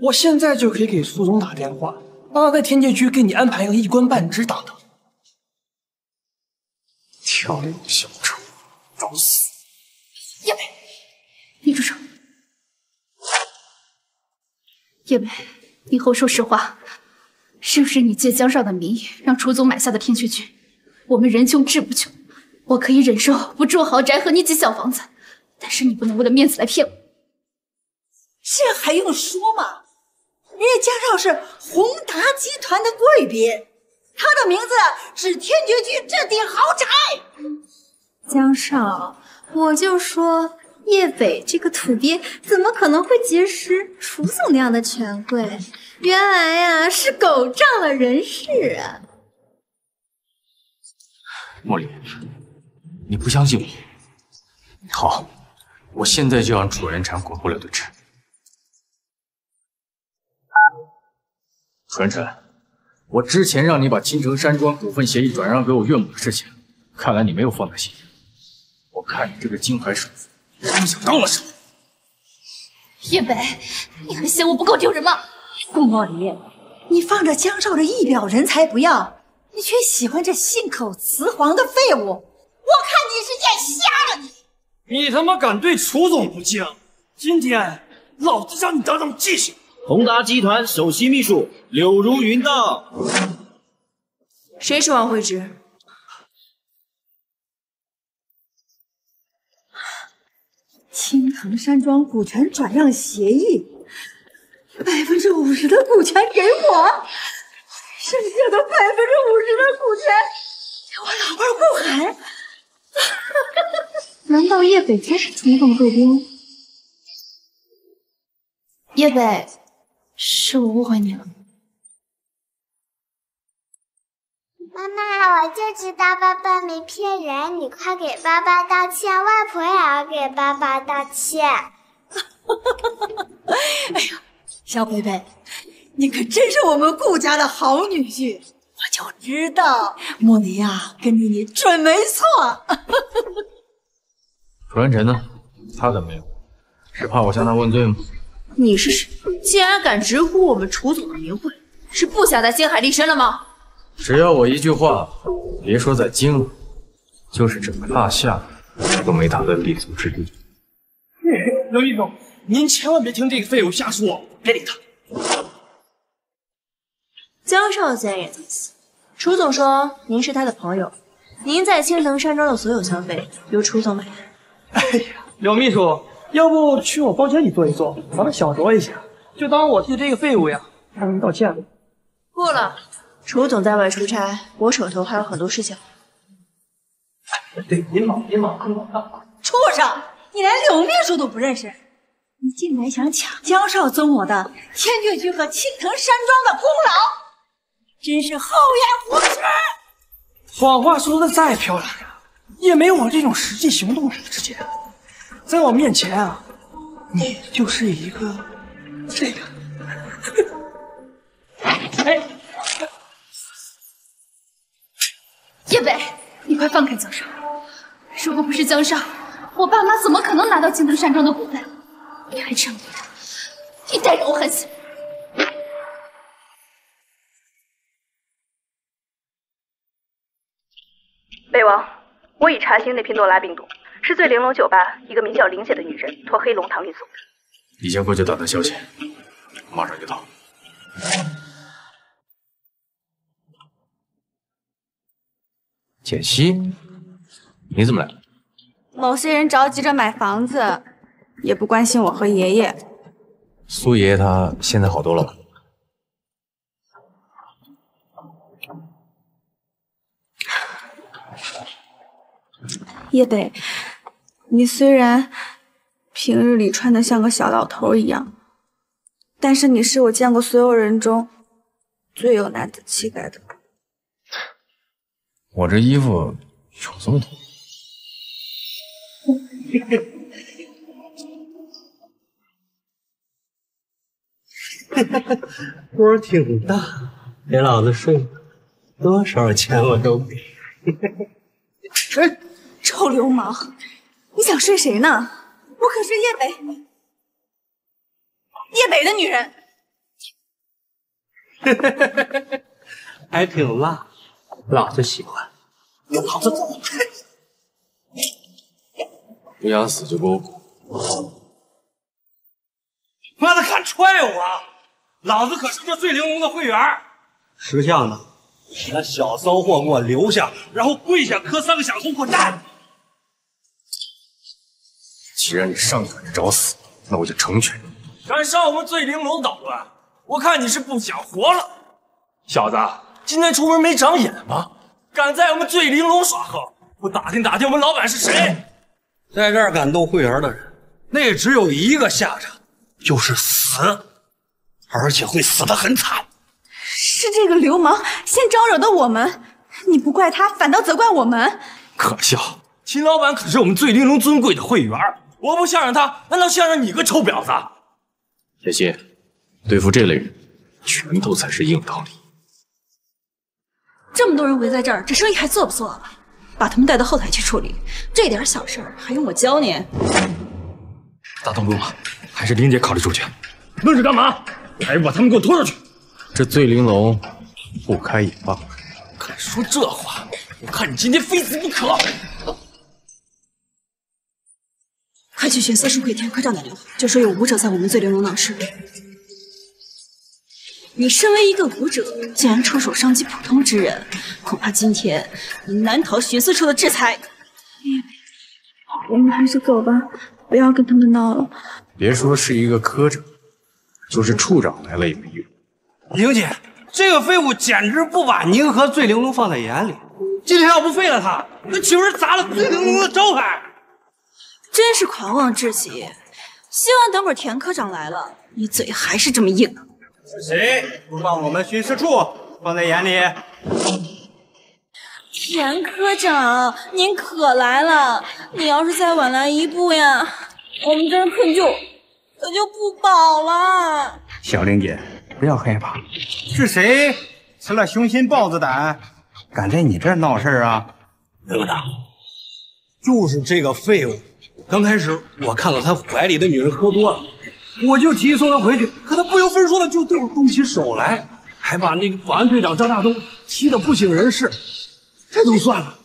我现在就可以给苏总打电话，让他在天界区给你安排个一官半职当当。跳楼小丑，找死！叶梅，你住手！ 叶梅，以后说实话，是不是你借江少的名义让楚总买下的天阙居？我们人穷志不穷，我可以忍受不住豪宅和你挤小房子，但是你不能为了面子来骗我。这还用说吗？人家江少是宏达集团的贵宾，他的名字是天阙居这顶豪宅。江少，我就说。 叶北这个土鳖怎么可能会结识楚总那样的权贵？原来呀，是狗仗了人势啊！莫离，你不相信我？好，我现在就让楚元禅滚回来对质。楚元禅，我之前让你把青城山庄股份协议转让给我岳母的事情，看来你没有放在心上。我看你这个金牌手。 你想当了什么？叶北，你还嫌我不够丢人吗？顾莫离，你放着江少这一表人才不要，你却喜欢这信口雌黄的废物，我看你是眼瞎了你！你他妈敢对楚总不敬，今天老子让你长长记性！宏达集团首席秘书柳如云到，谁是王慧芝？ 青藤山庄股权转让协议，50%的股权给我，剩下的50%的股权给我老伴顾寒。难道叶北才是重整贵宾？叶北，是我误会你了。妈妈，我就知道爸爸没骗人，你快给爸爸道歉，外婆也要给爸爸道歉。哎呀，小北北，你可真是我们顾家的好女婿。 我就知道莫尼啊，跟着你准没错。楚然尘呢？他怎么没有？是怕我向他问罪吗？你是谁？竟然敢直呼我们楚总的名讳，是不想在星海立身了吗？只要我一句话，别说在京，就是整个大夏都没他的立足之地。刘易总，您千万别听这个废物瞎说，别理他。 江少监也在此。楚总说您是他的朋友，您在青城山庄的所有消费由楚总买单。哎呀，刘秘书，要不去我包间里坐一坐，咱们小酌一下，就当我替这个废物呀向您道歉了。不了，楚总在外出差，我手头还有很多事情。对，您忙您忙。畜生，你连刘秘书都不认识，你竟然想抢江少宗我的天阙居和青城山庄的功劳！ 真是厚颜无耻！谎话说的再漂亮呀，也没有我这种实际行动什么值钱。在我面前啊，你就是一个这个。哎，叶北，你快放开江少！如果不是江少，我爸妈怎么可能拿到青城山庄的股份？你还仗义的，你带着我狠心！ 北王，我已查清内拼多拉病毒是醉玲珑酒吧一个名叫玲姐的女人托黑龙堂运送的。已经获取到的消息，马上就到。简溪，你怎么来了？某些人着急着买房子，也不关心我和爷爷。苏爷爷他现在好多了吧？ 叶北，你虽然平日里穿得像个小老头一样，但是你是我见过所有人中最有男子气概的。我这衣服有这么多？锅挺大，给老子睡多少钱我都给。哎。 臭流氓，你想睡谁呢？我可是叶北，叶北的女人。还挺辣，老子喜欢。跟老子走！不想死就给我滚！妈的，敢踹我！老子可是这醉玲珑的会员。识相呢？那小骚货给我留下，然后跪下磕三个响头，给我站！ 既然你上赶着找死，那我就成全你。敢上我们醉玲珑捣乱，我看你是不想活了。小子，今天出门没长眼吗？敢在我们醉玲珑耍横，不打听打听我们老板是谁？在这儿敢动会员的人，那只有一个下场，就是死，而且会死得很惨。是这个流氓先招惹的我们，你不怪他，反倒责怪我们，可笑。秦老板可是我们醉玲珑尊贵的会员。 我不相让他，难道相让你个臭婊子？妍希，对付这类人，拳头才是硬道理。这么多人围在这儿，这生意还做不做了？把他们带到后台去处理，这点小事儿还用我教你？大动不用了，还是玲姐考虑周全。愣着干嘛？还是把他们给我拖出去！这醉玲珑不开也罢。敢说这话，我看你今天非死不可！ 快去寻私塾鬼天科长的聊，就说有舞者在我们醉玲珑闹事。你身为一个舞者，竟然出手伤及普通之人，恐怕今天你难逃寻私处的制裁。我们还是走吧，不要跟他们闹了。别说是一个科长，就是处长来了也没用。莹姐，这个废物简直不把您和醉玲珑放在眼里，今天要不废了他，那岂不是砸了最能农的招牌？真是狂妄至极！希望等会儿田科长来了，你嘴还是这么硬。是谁不把我们巡视处放在眼里？田科长，您可来了！你要是再晚来一步呀，我们真可就不保了。小玲姐，不要害怕。是谁吃了雄心豹子胆，敢在你这儿闹事啊？科长，就是这个废物。刚开始我看到他怀里的女人喝多了，我就提议送他回去，可他不由分说的就对我动起手来，还把那个保安队长张大东踢得不省人事。这都算了，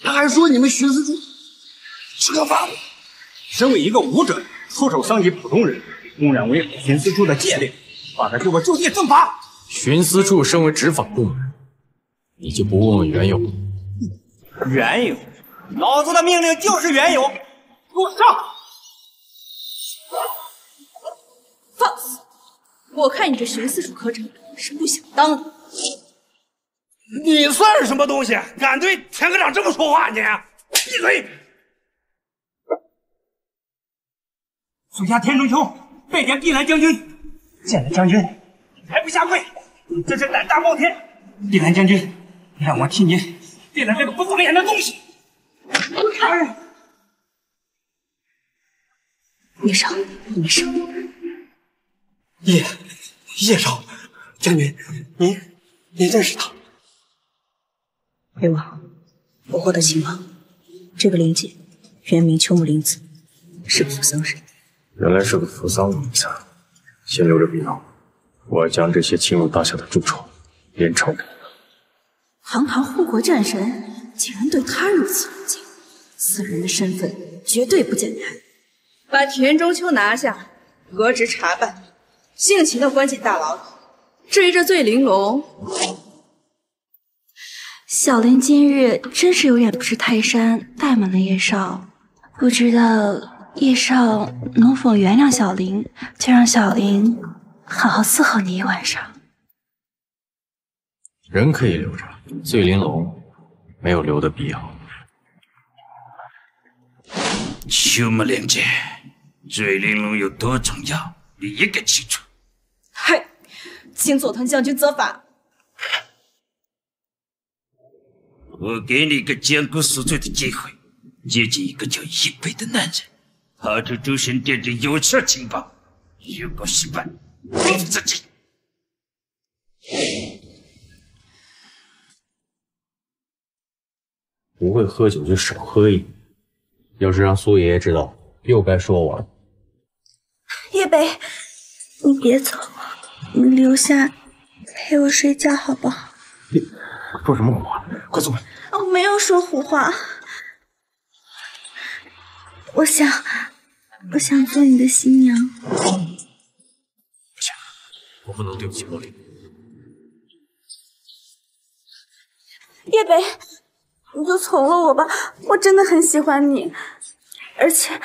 他还说你们巡视处是个法务。身为一个武者，出手伤及普通人，公然违反巡视处的戒令，把他给我就地正法。巡视处身为执法部门，你就不问问缘由？缘由？老子的命令就是缘由！给我上！放肆！我看你这巡视处科长是不想当的。你算是什么东西？敢对田科长这么说话？你闭嘴！属下田中秋拜见碧蓝将军。见了将军，还不下跪？这是胆大包天！碧蓝将军，让我替您对了这个不长眼的东西。滚开！叶少，叶少，将军，您认识他？魏王，我获得情报，这个灵界原名秋木玲子，是个扶桑人。原来是个扶桑女子，先留着不用，我将这些侵入大夏的蛀虫连成。堂堂护国战神，竟然对他如此不敬，此人的身份绝对不简单。把田中秋拿下，革职查办，性情的关进大牢里。至于这醉玲珑，小林今日真是有点不识泰山，怠慢了叶少。不知道叶少能否原谅小林，就让小林好好伺候你一晚上。人可以留着，醉玲珑没有留的必要。秋木玲姐，醉玲珑有多重要，你一个清楚。嗨，请佐藤将军责罚。我给你一个将功赎罪的机会，接近一个叫一北的男人，逃出诸神殿的有效情报。如果失败，我自己。不会喝酒就少喝一点。要是让苏爷爷知道，又该说我了。叶北，你别走，你留下陪我睡觉好不好？你说什么谎话？快走！我没有说胡话，我想做你的新娘。不行，我不能对不起莫林。叶北，你就从了我吧，我真的很喜欢你，而且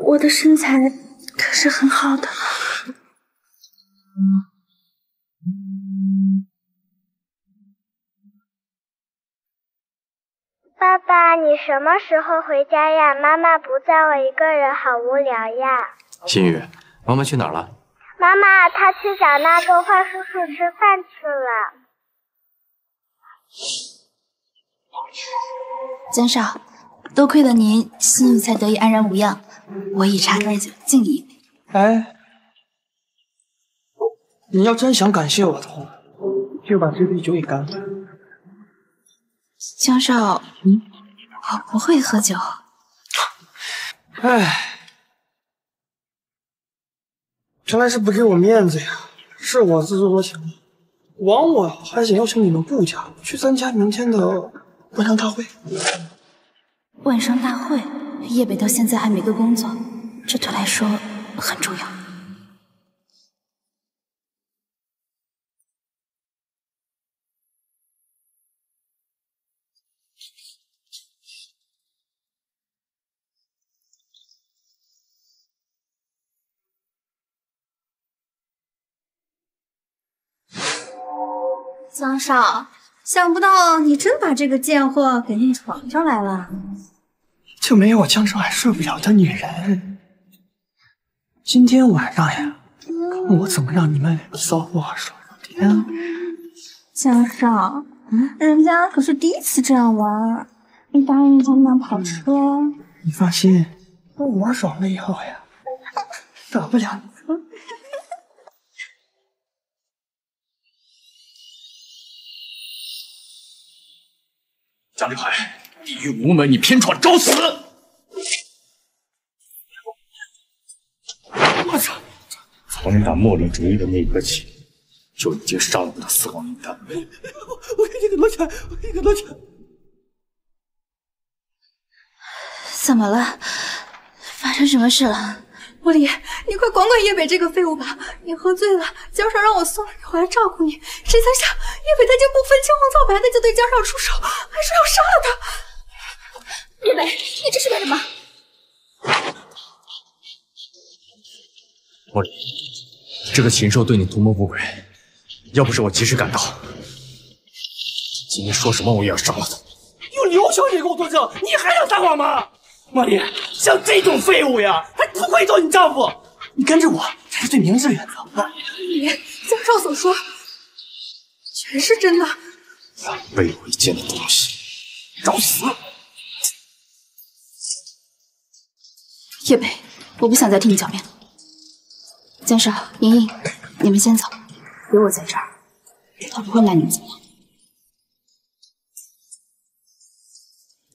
我的身材可是很好的。爸爸，你什么时候回家呀？妈妈不在，我一个人好无聊呀。心雨，妈妈去哪儿了？妈妈她去找那个坏叔叔吃饭去了。江少，多亏了您，心雨才得以安然无恙。我以茶代酒，敬你一杯。哎，你要真想感谢我的话，就把这杯酒给干了。江少，我不会喝酒。哎，原来是不给我面子呀！是我自作多情了。枉我还想邀请你们顾家去参加明天的万商大会。万商大会，叶北到现在还没个工作，这对来说很重要。江少，想不到你真把这个贱货给弄床上来了。就没有我江澄海睡不了的女人。今天晚上呀，看我怎么让你们两个骚货爽上天啊！江少，人家可是第一次这样玩，你答应咱们辆跑车？你放心，我玩爽了以后呀，打不了你。 江澄海，地狱无门，你偏闯，找死！我操！从你打茉莉主意的那一刻起，就已经上了死亡名单。我给你个罗圈，我给你个罗圈。怎么了？发生什么事了？茉莉，你快管管叶北这个废物吧！你喝醉了，江少让我送你回来照顾你，谁曾想叶北他竟不分青红皂白的就对江少出手，还说要杀了他！叶北，你这是干什么？茉莉，这个禽兽对你图谋不轨，要不是我及时赶到，今天说什么我也要杀了他！有刘小姐给我作证，你还想撒谎吗？ 茉莉，像这种废物呀，还不配做你丈夫！你跟着我才是最明智的选择。啊、你江少所说全是真的。狼狈为奸的东西，找死！叶北，我不想再听你狡辩了。江少、莹莹，你们先走，留我在这儿。他不会拿你们怎么样。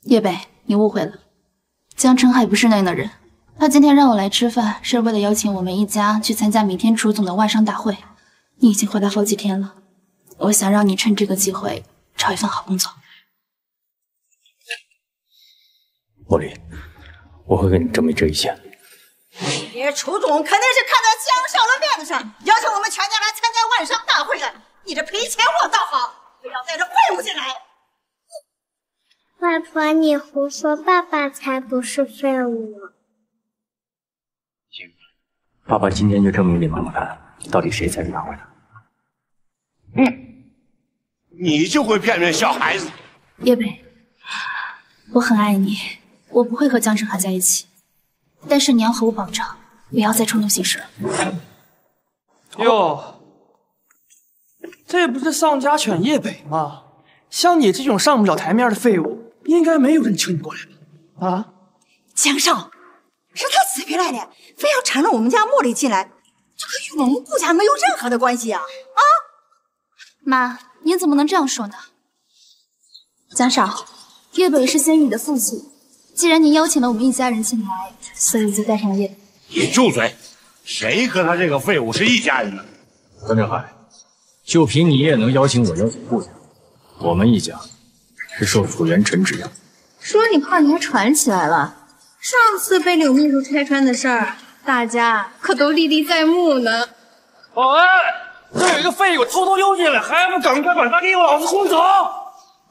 叶北，你误会了。 江澄海不是那样的人，他今天让我来吃饭，是为了邀请我们一家去参加明天楚总的外商大会。你已经回来好几天了，我想让你趁这个机会找一份好工作。茉莉，我会跟你证明这一切。你楚总肯定是看在江少的面子上，邀请我们全家来参加外商大会的。你这赔钱货倒好，不要带着废物进来。 外婆，你胡说！爸爸才不是废物。行，爸爸今天就证明给妈妈看，到底谁才是大坏蛋。嗯，你就会骗骗小孩子。叶北，我很爱你，我不会和江澄海在一起，但是你要和我保证，不要再冲动行事。哟，这不是丧家犬叶北吗？像你这种上不了台面的废物。 应该没有人请你过来吧？啊，江少，是他死皮赖脸，非要缠着我们家茉莉进来，这可与我们顾家没有任何的关系啊！啊，妈，您怎么能这样说呢？江少，叶北是仙女的父亲，既然您邀请了我们一家人进来，所以就带上了叶北。你住嘴！谁和他这个废物是一家人呢？江澄海，就凭你也能邀请我邀请顾家？我们一家。 是受楚元辰之邀，说你胖你还传起来了。上次被柳秘书拆穿的事儿，大家可都历历在目呢。保安，这有一个废物偷偷溜进来，还不赶快把他给我老子轰走！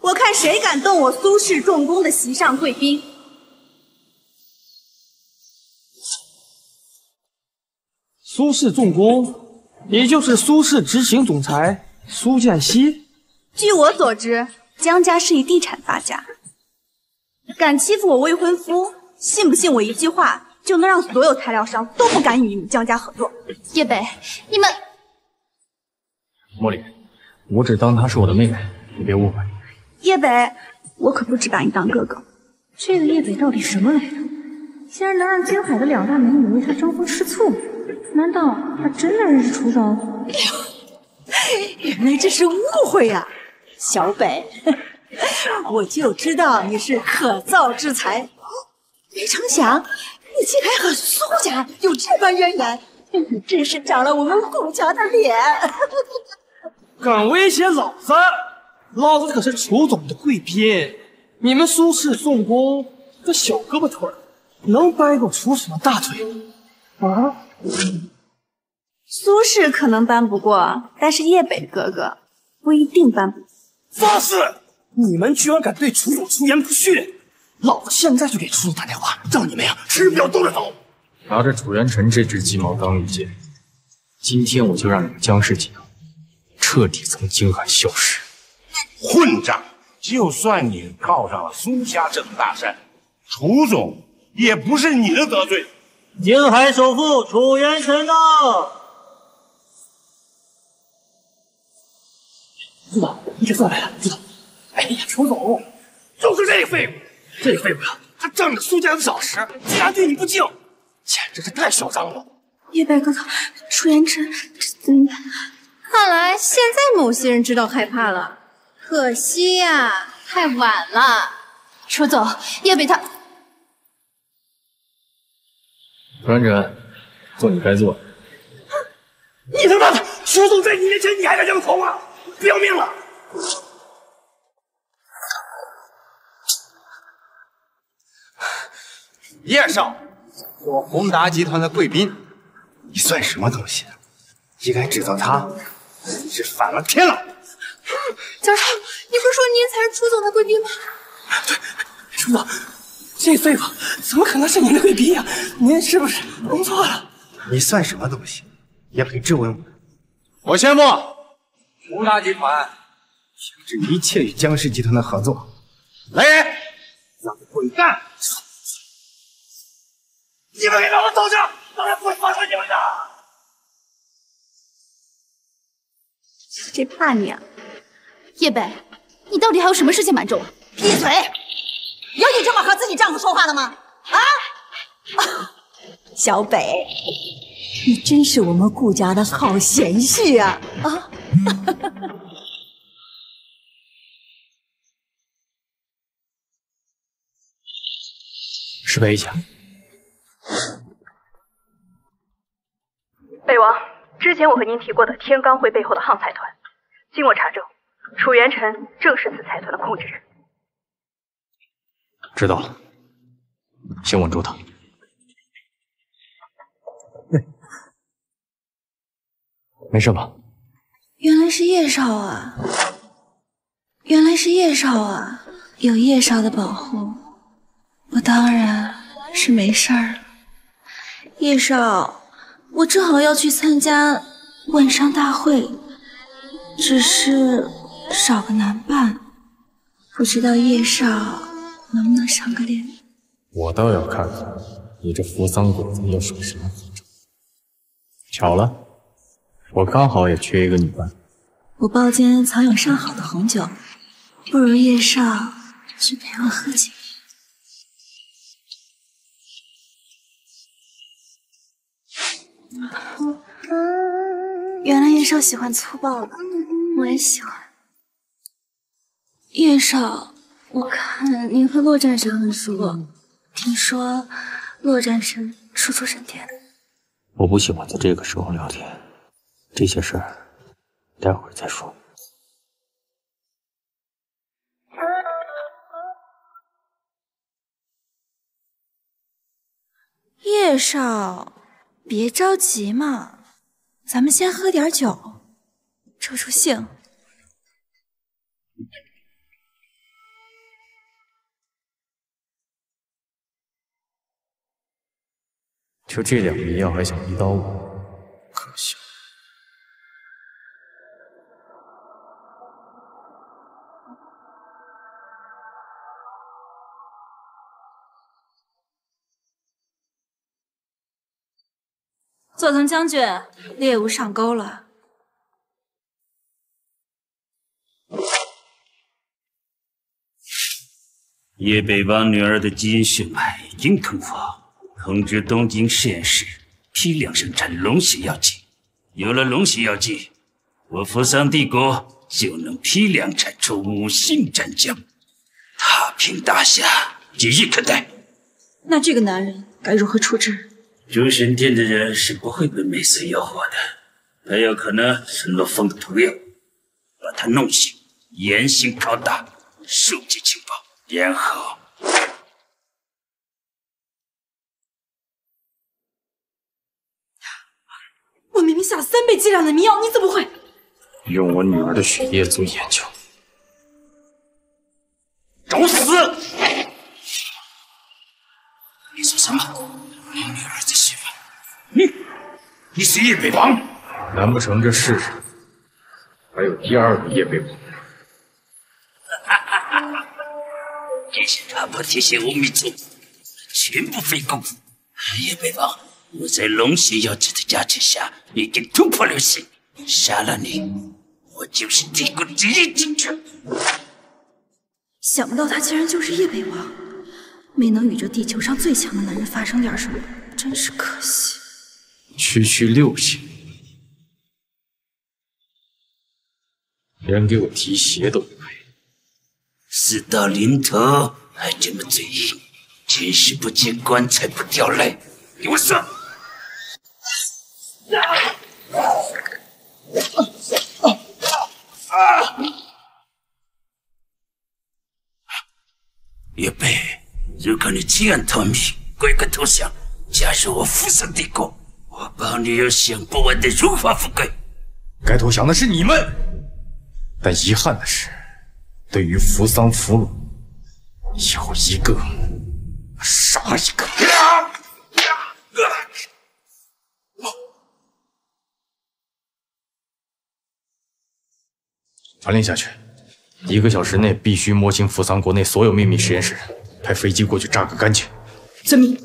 我看谁敢动我苏氏重工的席上贵宾！苏氏重工，也就是苏氏执行总裁苏建熙。据我所知。 江家是以地产发家，敢欺负我未婚夫，信不信我一句话就能让所有材料商都不敢与你们江家合作？叶北，你们……茉莉，我只当她是我的妹妹，你别误会。叶北，我可不只把你当哥哥。这个叶北到底什么来头？竟然能让江海的两大美女为他争风吃醋？难道他真的认识楚总？原来这是误会呀！ 小北，我就知道你是可造之才，没成想你竟然和苏家有这般渊源，你真是长了我们顾家的脸！敢威胁老子，老子可是楚总的贵宾，你们苏氏重工这小胳膊腿能掰过楚总的大腿啊？苏氏可能扳不过，但是叶北哥哥不一定扳不过。 发誓！你们居然敢对楚总出言不逊，老子现在就给楚总打电话，让你们呀吃不了兜着走！拿着楚元辰这只鸡毛当御剑，今天我就让你们江氏集团彻底从京海消失。混账！就算你靠上了苏家镇大山，楚总也不是你能得罪。瀛海首富楚元辰到。朱总，你这算来了，朱总。哎呀，楚总，就是这废物，这废物呀，他仗着苏家的小石，竟然对你不敬，简直是太嚣张了。叶白哥哥，楚元辰，这怎么办？ 看来现在某些人知道害怕了，可惜呀、啊，太晚了。楚总，叶北他。楚元辰，做你该做的。你他妈的，楚总在你面前你还敢这么狂妄，不要命了！叶少，我宏达集团的贵宾，你算什么东西、啊？你敢指责他？ 是反了天了！教授，你不是说您才是楚总的贵宾吗？对，楚总，这废物怎么可能是您的贵宾呀？您是不是弄错了？你算什么东西？也配质问我？我宣布，宏达集团停止一切与江氏集团的合作。来人，让他滚蛋！你们给老子走着，老子不会放过你们的！ 谁怕你啊，叶北，你到底还有什么事情瞒着我？闭嘴！有你这么和自己丈夫说话的吗？啊！啊小北，你真是我们顾家的好贤婿啊！啊！石北一家，北王。 之前我和您提过的天罡会背后的夯财团，经我查证，楚元辰正是此财团的控制人。知道了，先稳住他。没事吧？原来是叶少啊！原来是叶少啊！有叶少的保护，我当然是没事儿了。叶少。 我正好要去参加万商大会，只是少个男伴，不知道叶少能不能赏个脸。我倒要看看你这扶桑鬼子要耍什么花招。巧了，我刚好也缺一个女伴。我包间藏有上好的红酒，不如叶少去陪我喝几杯。 原来叶少喜欢粗暴的，我也喜欢。叶少，我看您和洛战神很熟，听说洛战神初出神殿。我不喜欢在这个时候聊天，这些事儿待会儿再说。叶少。 别着急嘛，咱们先喝点酒，助助兴。就这两味药还想一刀我，可笑！佐藤将军，猎物上钩了。叶北王女儿的基因血脉已经突破，通知东京实验室批量生产龙血药剂。有了龙血药剂，我扶桑帝国就能批量产出五星战将，踏平大夏，指日可待。那这个男人该如何处置？ 诸神殿的人是不会被美色诱惑的，他有可能是陆风的朋友，把他弄醒，严刑拷打，收集情报，然后我明明下了3倍剂量的迷药，你怎么会用我女儿的血液做研究？找死！你说什么？ 你女儿的媳妇，你是叶北王？难不成这世上还有第二个叶北王？阿婆提醒我密宗全部费功夫。也别忘，我在龙血妖姬的压制下已经突破流星，杀了你，我就是帝国第一警犬。想不到他竟然就是叶北王，没能与这地球上最强的男人发生点什么，真是可惜。区区6星，连给我提鞋都不配。 事到临头还这么嘴硬，真是不见棺材不掉泪！给我上！叶北，如果你弃暗投明，乖乖投降，加入我扶桑帝国，我保你有享不完的荣华富贵。该投降的是你们，但遗憾的是。 对于扶桑俘虏，咬一个杀一个。传令下去，1个小时内必须摸清扶桑国内所有秘密实验室，派飞机过去炸个干净。遵命，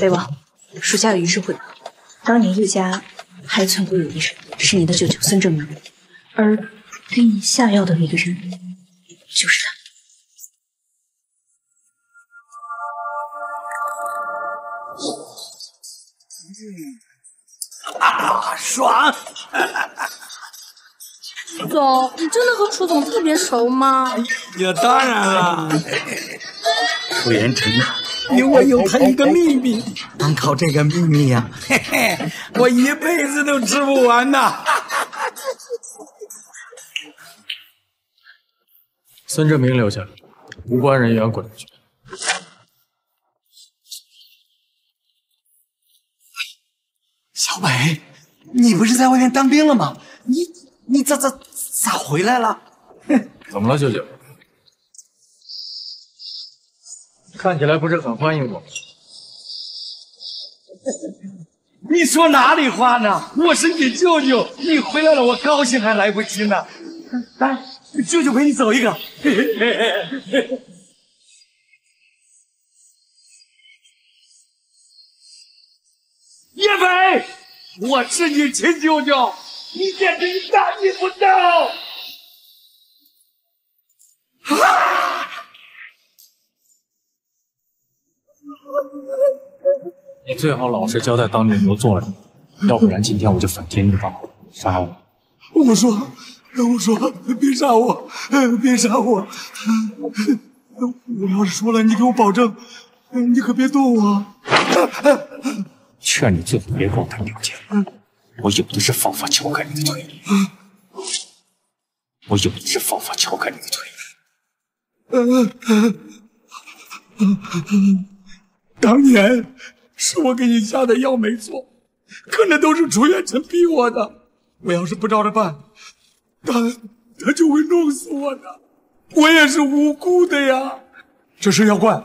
北王，属下有一事汇报：当年叶家还存过有一人，是你的舅舅孙正明，而给你下药的那个人。 就是他。爽！总，你真的和楚总特别熟吗？那当然了。楚言臣呐，留我有他一个秘密。光靠这个秘密呀、啊，嘿嘿，我一辈子都吃不完呐。孙正明留下，无关人员滚出去。小北，你不是在外面当兵了吗？你咋回来了？怎么了，舅舅？看起来不是很欢迎我。你说哪里话呢？我是你舅舅，你回来了，我高兴还来不及呢。来。 舅舅陪你走一个。叶北，我是你亲舅舅，你简直是大逆不道！啊！你最好老实交代当年你做了什么，要不然今天我就反天一棒杀我！我说。 我说：“别杀我，别杀我！我要是说了，你给我保证，你可别动我。”劝你最好别跟我谈条件，我有的是方法敲开你的腿，我有的是方法敲开你的腿。当年是我给你下的药没错，可那都是楚远臣逼我的，我要是不照着办。 他就会弄死我的，我也是无辜的呀。这事要怪，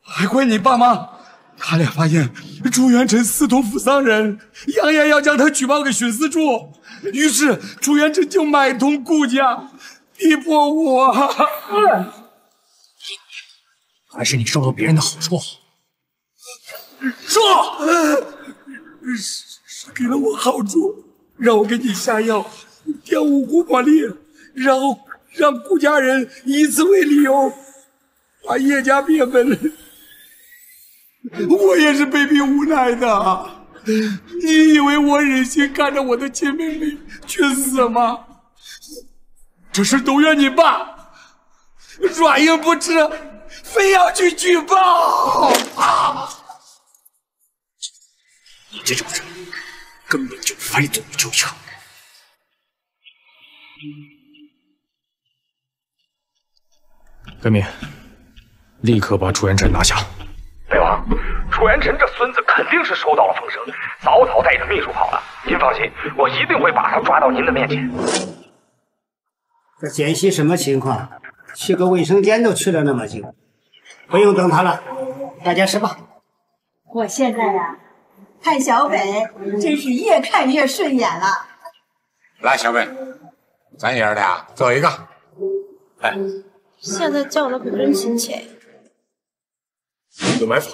还怪你爸妈。他俩发现朱元臣私通扶桑人，扬言要将他举报给巡司处，于是朱元臣就买通顾家，逼迫我。还是你受到别人的好处？说，是给了我好处，让我给你下药。 玷污古玛丽，然后让顾家人以此为理由把叶家灭门，我也是被逼无奈的。你以为我忍心看着我的亲妹妹去死吗？这事都怨你爸，软硬不吃，非要去举报。你这种人根本就非同一条。 根明，立刻把楚元臣拿下。北王，楚元臣这孙子肯定是收到了风声，早早带着秘书跑了。您放心，我一定会把他抓到您的面前。这简溪什么情况？去个卫生间都去了那么久，不用等他了，大家吃吧。我现在呀、看小北真是越看越顺眼了。来，小北。 咱爷儿俩走一个，哎，现在叫的可真亲切。的买法。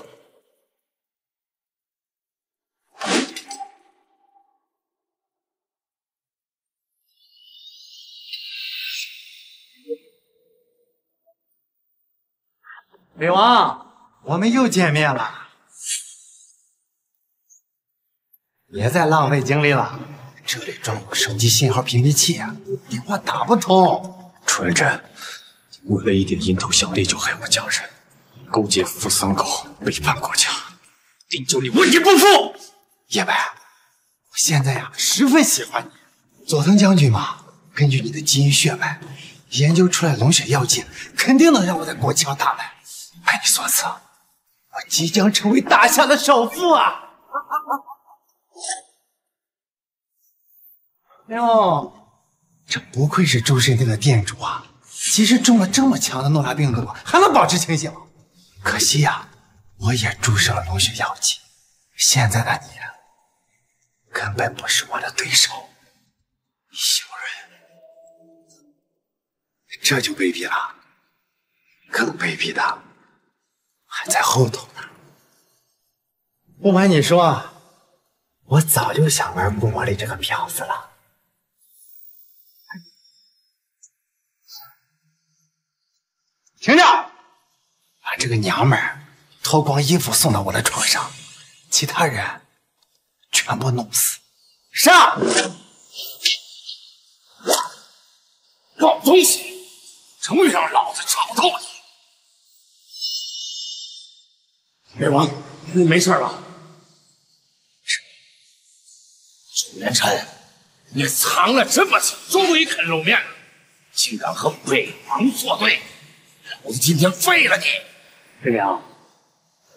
北王，我们又见面了，别再浪费精力了。这里装有手机信号屏蔽器啊，电话打不通。纯真，为了一点蝇头小利就害我家人。 勾结扶桑狗，背叛国家，定就你问题不复。叶白，我现在呀十分喜欢你。佐藤将军嘛，根据你的基因血脉，研究出来龙血药剂，肯定能让我在国强大卖。拜你所赐，我即将成为大夏的首富啊！哟，这不愧是周神店的店主啊！即使中了这么强的诺拉病毒，还能保持清醒。 可惜呀，我也注射了龙血药剂。现在的你，根本不是我的对手，小人。这就卑鄙了，更卑鄙的还在后头呢。不瞒你说，我早就想玩顾魔力这个婊子了。停着！ 把这个娘们儿脱光衣服送到我的床上，其他人全部弄死。上！老东西，终于让老子找到你！北王，你没事吧？楚连臣，你藏了这么久，终于肯露面了，竟敢和北王作对，老子今天废了你！ 北凉，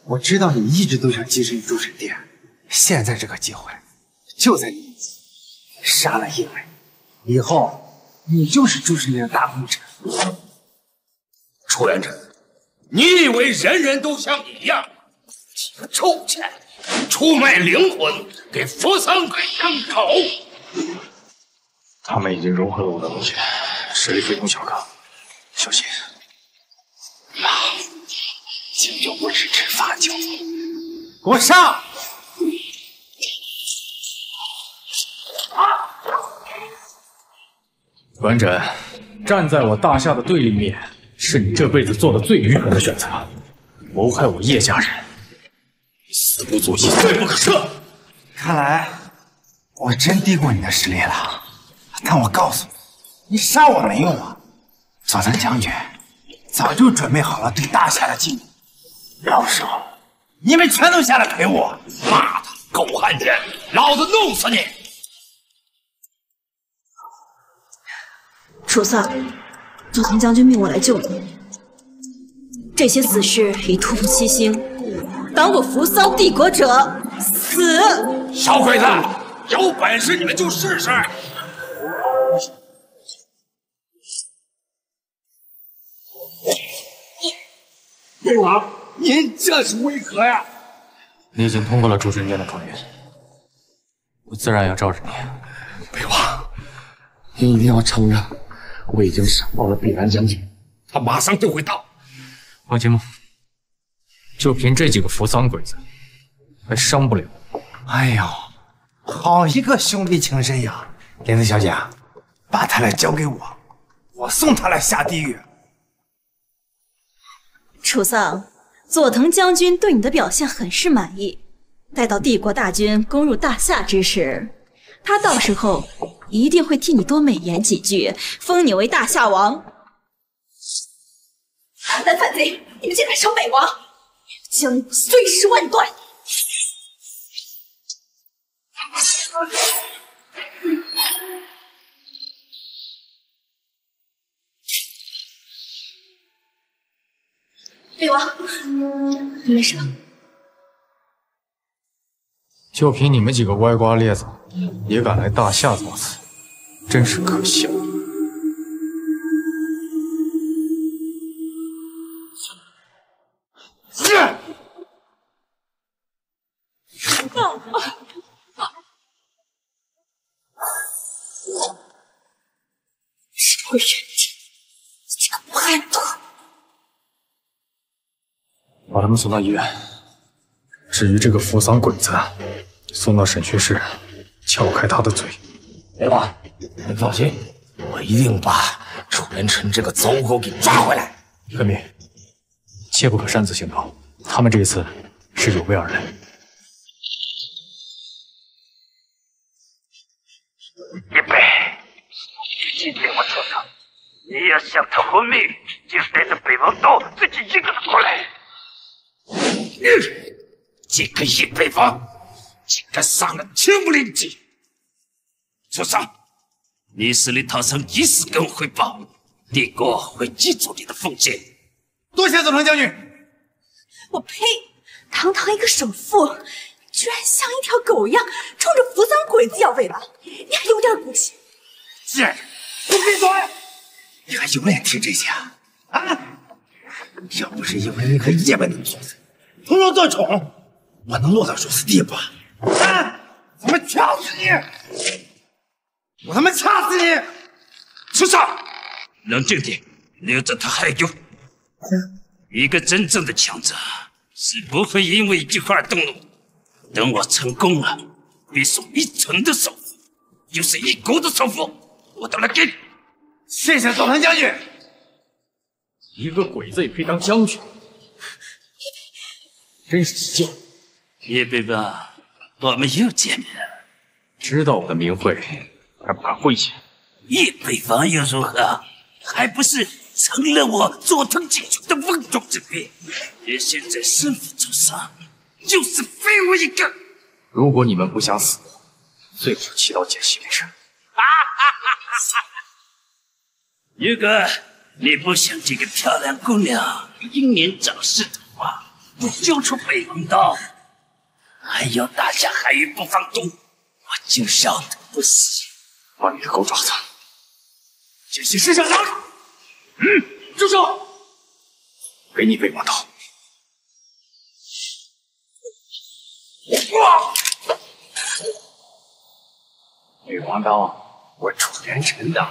我知道你一直都想跻身诸神殿，现在这个机会就在你面前，杀了叶伟，以后你就是诸神殿的大功臣。楚连臣，你以为人人都像你一样？几个臭钱，出卖灵魂给扶桑鬼当狗！他们已经融合了我的龙血，实力非同小可，小心！妈。 请就不是执法酒，给我上！文臣，站在我大夏的对立面，是你这辈子做的最愚蠢的选择，谋害我叶家人，死不足惜，罪不可赦。看来我真低估你的实力了，但我告诉你，你杀我没用啊！佐藤将军早就准备好了对大夏的纪念。 老手，你们全都下来陪我！妈的，狗汉奸，老子弄死你！楚桑，佐藤将军命我来救你。这些死士已突破七星，挡我扶桑帝国者，死！小鬼子，有本事你们就试试！ 北王，您这是为何呀？你已经通过了诸神殿的考验，我自然要罩着你。北王，你一定要撑着！我已经闪到了北兰将军，他马上就会到。王金木，就凭这几个扶桑鬼子，还伤不了。哎呦，好一个兄弟情深呀！莲子小姐，把他俩交给我，我送他俩下地狱。 楚桑，佐藤将军对你的表现很是满意。待到帝国大军攻入大夏之时，他到时候一定会替你多美言几句，封你为大夏王。大胆反贼，你们竟敢伤北王！将你碎尸万段！北王，你没事吧？就凭你们几个歪瓜裂枣，也敢来大夏造次，真是可笑！是。臭人，这个叛徒！ 王把他们送到医院。至于这个扶桑鬼子，送到审讯室，撬开他的嘴。别管，你放心，我一定把楚连城这个走狗给抓回来。文明，切不可擅自行动，他们这一次是有备而来。 叶北，今天我出手，你要想他活命，就带着北王刀自己一个人过来。这个叶北王竟然杀了青木林吉！畜生，你死里逃生，以死跟我汇报，帝国会记住你的奉献。多谢总长将军。我呸！堂堂一个首富。 居然像一条狗一样冲着扶桑鬼子摇尾巴，你还有点骨气！贱人，我闭嘴！你还有脸听这些啊？啊！要不是因为那个叶北能作死，同流作宠，我能落到如此地步？啊！我他妈掐死你！我他妈掐死你！畜生！冷静点，留着他还有。一个真正的强者是不会因为一句话而动怒。 等我成功了，必送一城的首富，又是一国的首富，我都来给你。谢谢总长将军。一个鬼子也配当将军，真是奇见。叶北吧，我们又见面了。知道我的名讳，还不敢跪下？叶北王又如何？还不是成了我佐藤景雄的瓮中之鳖。你现在身负重伤。 就是废物一个！如果你们不想死，最好祈祷解析没事。如果你不想这个漂亮姑娘英年早逝的话，不交出北王刀，还要打下海域不放纵，我就饶他不死。把你的狗爪子解析身上拿住！嗯，住手！给你北王刀。 北王刀，我楚连城的，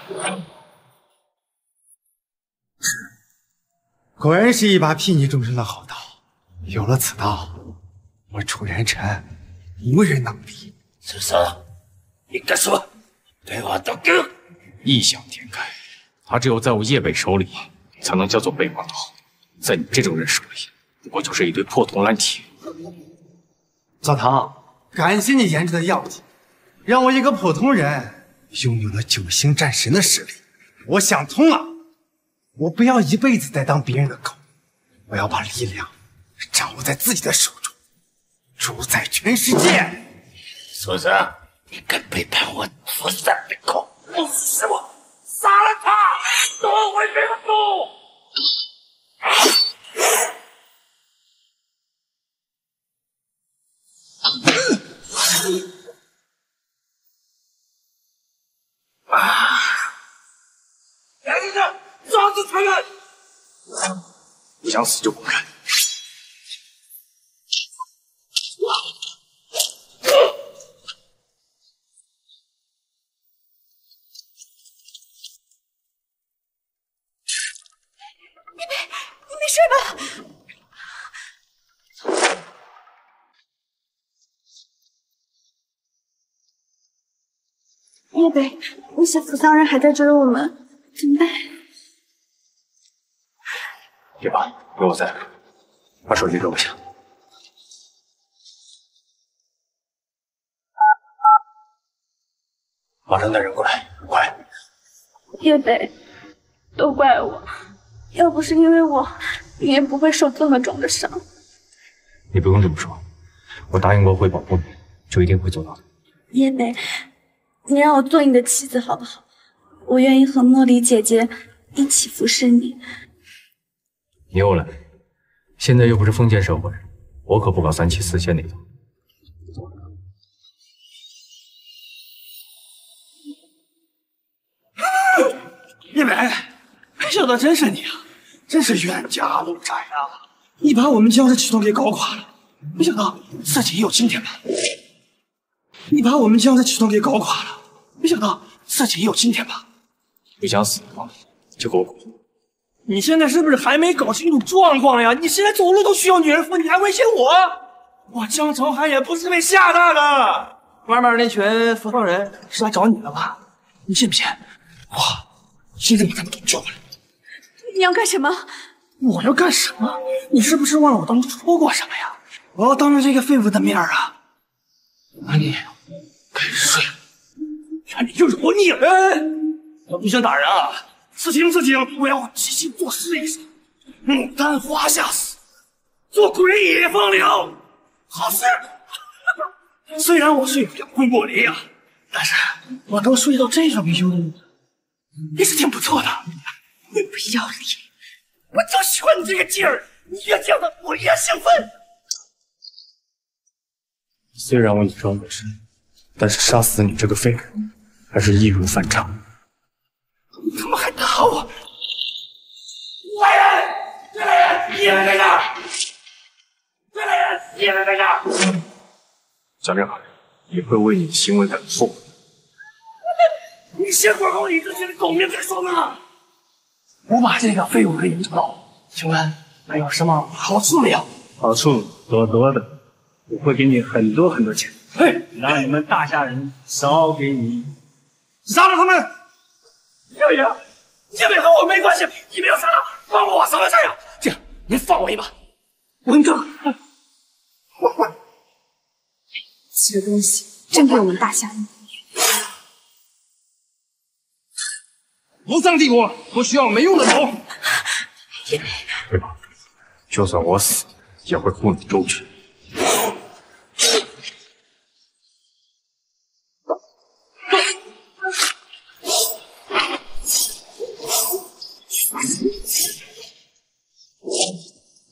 果然是一把睥睨众生的好刀。有了此刀，我楚连城无人能敌。畜生，你敢说北王刀给我？异想天开，他只有在我叶北手里，才能叫做北王刀。在你这种人手里，不过就是一堆破铜烂铁。 佐藤，感谢你研制的药剂，让我一个普通人拥有了九星战神的实力。我想通了，我不要一辈子再当别人的狗，我要把力量掌握在自己的手中，主宰全世界。畜生，你敢背叛我佐藤北口，弄死我，杀了他，夺回北斗。 啊！来人呐，抓住他们！不想死就滚开！你没事吧？ 叶北，那些扶桑人还在追我们，怎么办？别怕，有我在，把手机给我下。马上带人过来，快！叶北，都怪我，要不是因为我，你也不会受这么重的伤。你不用这么说，我答应过会保护你，就一定会做到的。叶北。 你让我做你的妻子好不好？我愿意和茉莉姐姐一起服侍你。你又来，现在又不是封建社会，我可不搞三妻四妾那种。叶北，没想到真是你啊！真是冤家路窄啊！你把我们江氏曲同给搞垮了，没想到自己也有今天吧？你把我们江氏曲同给搞垮了。 没想到自己也有今天吧？不想死的话，就给我滚！你现在是不是还没搞清楚状况呀？你现在走路都需要女人扶，你还威胁我？我张朝涵也不是被吓大的。外面那群服装人是来找你了吧？你信不信？我现在把他们都抓来。你要干什么？我要干什么？你是不是忘了我当初说过什么呀？我要当着这个废物的面啊！那你该睡了。看你就惹你了！我不想打人啊！刺青刺青，我要即兴作诗一首：牡丹花下死，做鬼也风流。好诗！虽然我是有点魂不离啊，但是我能睡到这种优雅，也是挺不错的。你不要脸！我就喜欢你这个劲儿，你越叫的我越兴奋。虽然我以伤为生，但是杀死你这个废物，还是义无反常。 你他妈还打我！来人！再来人！你也在这儿！再来人！你也在这儿！蒋正，你会为你的行为感到后悔。你先管好你自己的狗命再说呢！我把这个废物给你找到，请问还有什么好处没有？好处多多的，我会给你很多很多钱，嘿，让你们大夏人少给你杀了他们！ 少爷，这位和我没关系，你没有杀他，放过我什么事啊？这样，您放我一把。文哥，这东西真给我们大夏人。扶桑帝国不需要没用的头。对吧？就算我死，也会护你周全。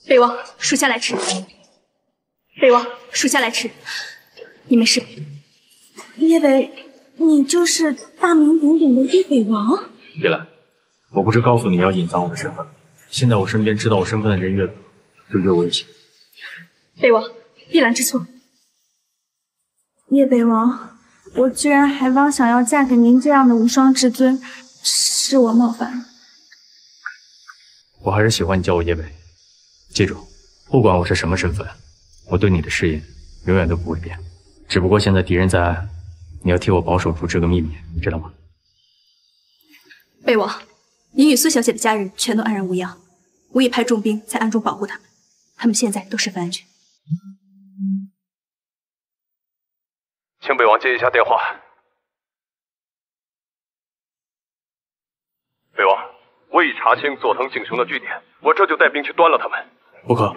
北王，属下来迟。北王，属下来迟。你没事吧？叶北，你就是大名鼎鼎的叶北王？叶兰，我不是告诉你要隐藏我的身份，现在我身边知道我身份的人越多，就越危险。北王，叶兰知错。叶北王，我居然还妄想要嫁给您这样的无双至尊，是我冒犯了。我还是喜欢你叫我叶北。 记住，不管我是什么身份，我对你的誓言永远都不会变。只不过现在敌人在暗，你要替我保守住这个秘密，知道吗？备王，您与苏小姐的家人全都安然无恙，我已派重兵在暗中保护他们，他们现在都十分安全。请北王接一下电话。北王，我已查清佐藤景雄的据点，我这就带兵去端了他们。 不可，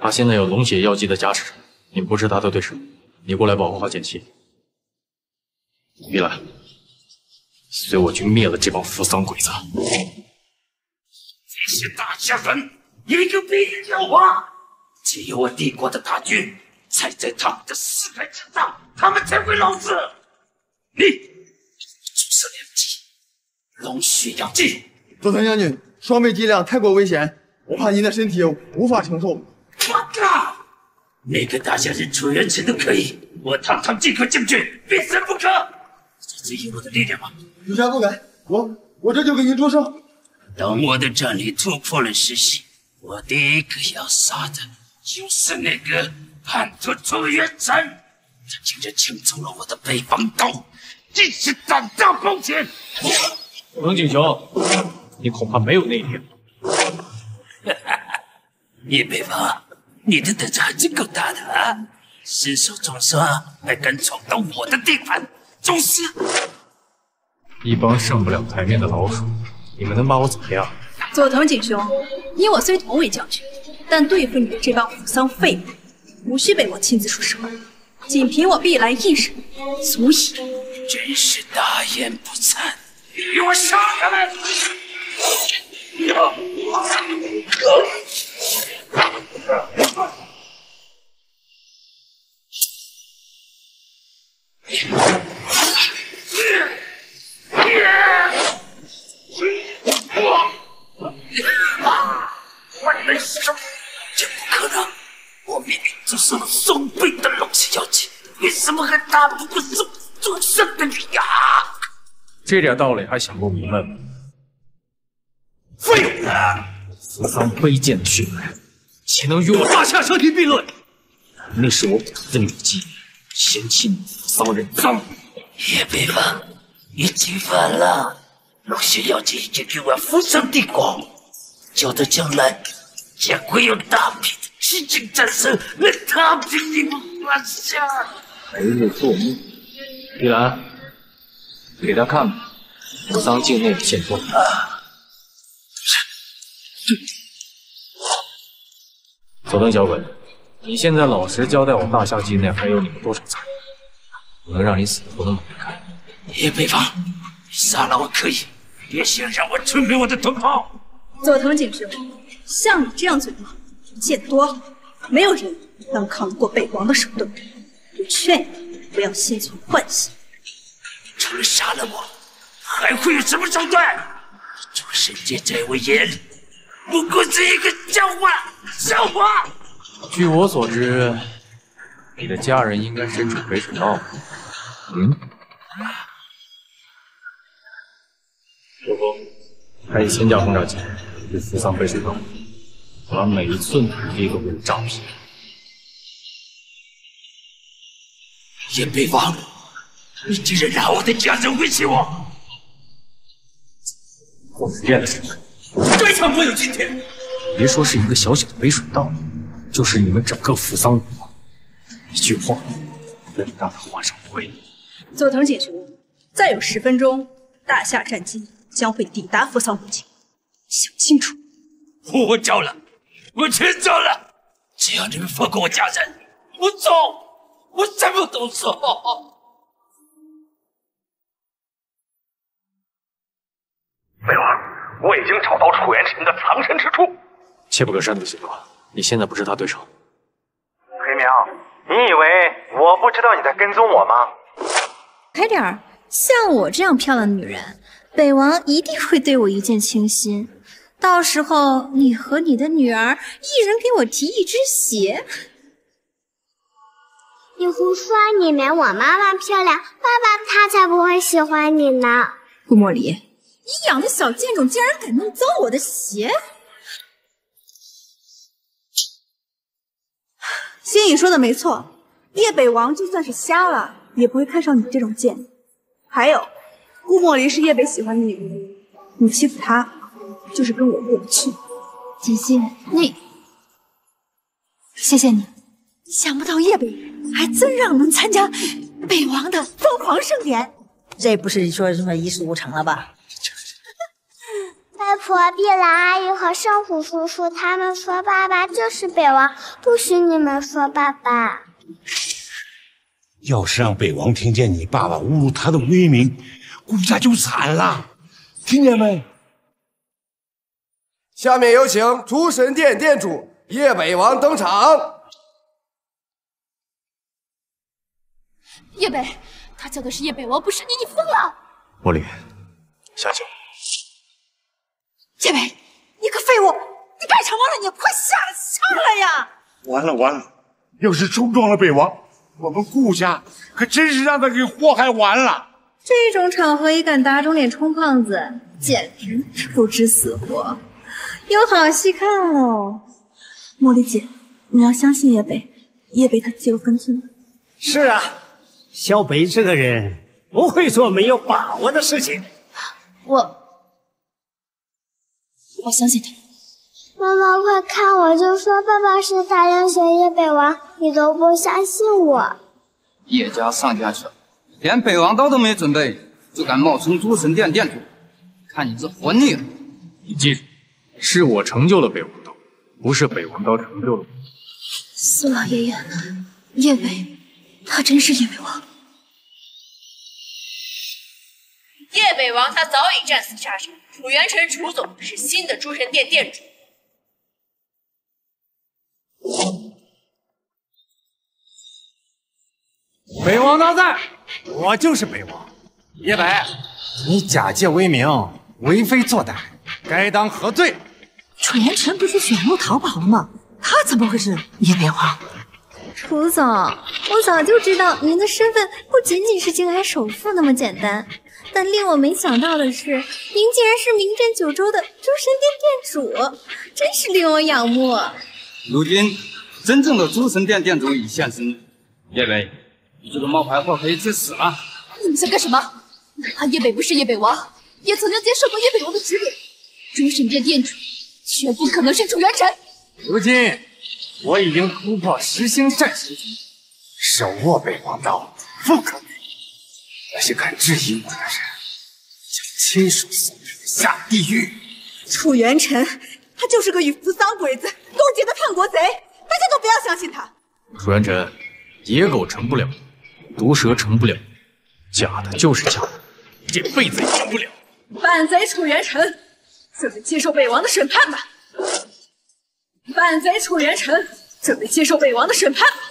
他现在有龙血药剂的加持，你不是他的对手。你过来保护好简溪。玉兰，随我去灭了这帮扶桑鬼子！这些大夏人一个比一个坏，只有我帝国的大军踩在他们的尸骸之上，他们才会老死。你就是两剂龙血药剂。佐藤将军，双倍剂量太过危险。 我怕您的身体无法承受。我靠！每个大夏人楚原神都可以，我堂堂金国将军非死不可。这只有我的力量吗？属下不敢，我这就给您出声。等我的战力突破了10系，我第一个要杀的就是那个叛徒楚原神，他竟然抢走了我的北方刀，真是胆大包天！冷景雄，你恐怕没有那一天。 叶北王，你的胆子还真够大的啊！身手重伤，还敢闯到我的地盘，走私！一帮上不了台面的老鼠，你们能把我怎么样？佐藤景雄，你我虽同为将军，但对付你们这帮扶桑废物，无需被我亲自出手，仅凭我碧蓝一人足矣。真是大言不惭！给我杀他们！ 我没事，这不可能！我明明就是了双倍的龙血妖气，为什么还打不过这畜生的你呀？这点道理还想不明白吗？废物！此番卑贱的血脉，岂能与我大夏圣体并论？那是我骨子里的记忆，嫌弃你骚人脏！叶非凡，你起反了！陆雪妖精已经去往扶桑帝国，久的将来将会有大批的奇境战神来踏平你们华夏。还在做梦？碧兰，给他看看，扶桑境内的现状。 左灯小鬼，你现在老实交代我大夏境内还有你们多少残人，能让你死的活都没看。叶北方，你杀了我可以，别想让我吞没我的同胞。佐藤警视，像你这样嘴炮，见多了，没有人能扛得过北王的手段。我劝你不要心存幻想。除了杀了我，还会有什么手段？ 这世界在我眼里不过是一个笑话，笑话。据我所知，你的家人应该身处北水道。嗯。周公，开启千架轰炸机去扶桑北水道，把每一寸土地都给我炸平。叶北方，你竟然拿我的家人威胁我！ 我们认了什么？非常不有今天。别说是一个小小的北水道，就是你们整个扶桑国，一句话能让他换上灰。佐藤警署，再有10分钟，大夏战机将会抵达扶桑国境，想清楚。我招了，我全招了。只要你们放过我家人，我走，我什么都做。 北王，我已经找到楚元辰的藏身之处，切不可擅自行动。你现在不是他对手。裴明，你以为我不知道你在跟踪我吗？快点儿，像我这样漂亮的女人，北王一定会对我一见倾心。到时候你和你的女儿一人给我提一只鞋。你胡说，你没我妈妈漂亮，爸爸他才不会喜欢你呢。顾莫离。 你养的小贱种竟然敢弄脏我的鞋！星影说的没错，叶北王就算是瞎了，也不会看上你这种贱。还有，顾莫离是叶北喜欢的女人，你欺负她，就是跟我过不去。姐姐，你……谢谢你，想不到叶北还真让我们参加北王的疯狂盛典。这不是说什么一事无成了吧？ 外婆、碧蓝阿姨和圣虎叔叔他们说：“爸爸就是北王，不许你们说爸爸。”要是让北王听见你爸爸侮辱他的威名，顾家就惨了，听见没？下面有请厨神殿殿主叶北王登场。叶北，他叫的是叶北王，不是你，你疯了！莫离，下酒。 叶北，你个废物！你干什么了？你快下来上来呀！完了完了！要是冲撞了北王，我们顾家可真是让他给祸害完了。这种场合也敢打肿脸充胖子，简直不知死活！有好戏看喽！茉莉姐，你要相信叶北，叶北他自有分寸。是啊，小北这个人不会做没有把握的事情。我相信他。妈妈，快看！我就说爸爸是大量学叶北王，你都不相信我。叶家上家小，连北王刀都没准备，就敢冒充诸神殿殿主，看你这活腻了！你记住，是我成就了北王刀，不是北王刀成就了我。苏老爷爷，叶北，他真是叶北王。叶北王他早已战死沙场。 楚元辰楚总是新的诸神殿殿主。北王大赞，我就是北王。叶北，你假借威名，为非作歹，该当何罪？楚元辰不是选路逃跑了吗？他怎么会是叶北王？楚总，我早就知道您的身份不仅仅是静安首富那么简单。但令我没想到的是，您竟然是名震九州的诸神殿殿主，真是令我仰慕。如今，真正的诸神殿殿主已现身。叶北，你这个冒牌货可以去死了！你们想干什么？哪怕叶北不是叶北王，也曾经接受过叶北王的指点。诸神殿殿主绝不可能身处元辰。如今，我已经突破十星战神局，手握北王刀，不可逾越。 那些敢质疑我的人，将亲手送你们下地狱。楚元辰，他就是个与扶桑鬼子勾结的叛国贼，大家都不要相信他。楚元辰，野狗成不了，毒蛇成不了，假的就是假的，这辈子也成不了。反贼楚元辰，准备接受北王的审判吧！反贼楚元辰，准备接受北王的审判吧！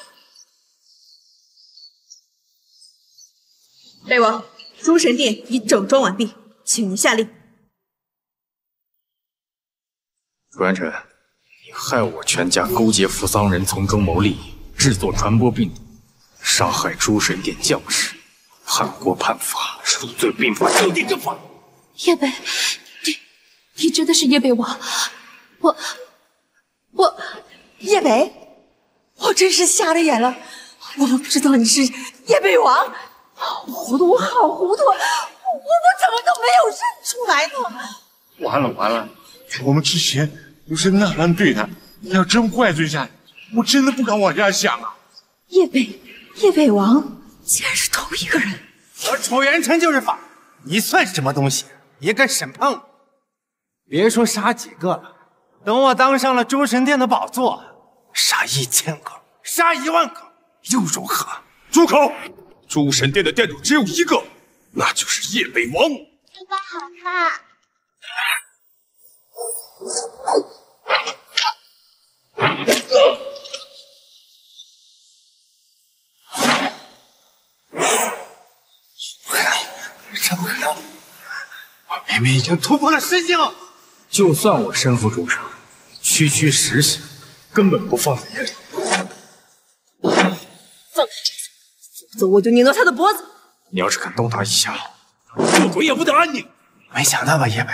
北王，诸神殿已整装完毕，请您下令。楚元辰，你害我全家勾结扶桑人，从中谋利，制作传播病毒，杀害诸神殿将士，叛国叛法，数罪并罚，究地正法。叶北，你真的是叶北王？我，叶北，我真是瞎了眼了，我们不知道你是叶北王。 糊涂，我好糊涂，我怎么都没有认出来呢？完了完了，我们之前不是那般对他，他要真怪罪下去，我真的不敢往下想啊。叶北王竟然是同一个人，我楚元辰就是法，你算什么东西？也敢审判我？别说杀几个了，等我当上了诸神殿的宝座，杀1000个，杀1万个又如何？住口！ 诸神殿的殿主只有一个，那就是叶北王。爸爸好烫！真不可能！我明明已经突破了10星，就算我身负重伤，区10星，根本不放在眼里。放开！ 走，我就拧断他的脖子！你要是敢动他一下，做鬼也不得安宁！没想到吧，叶北，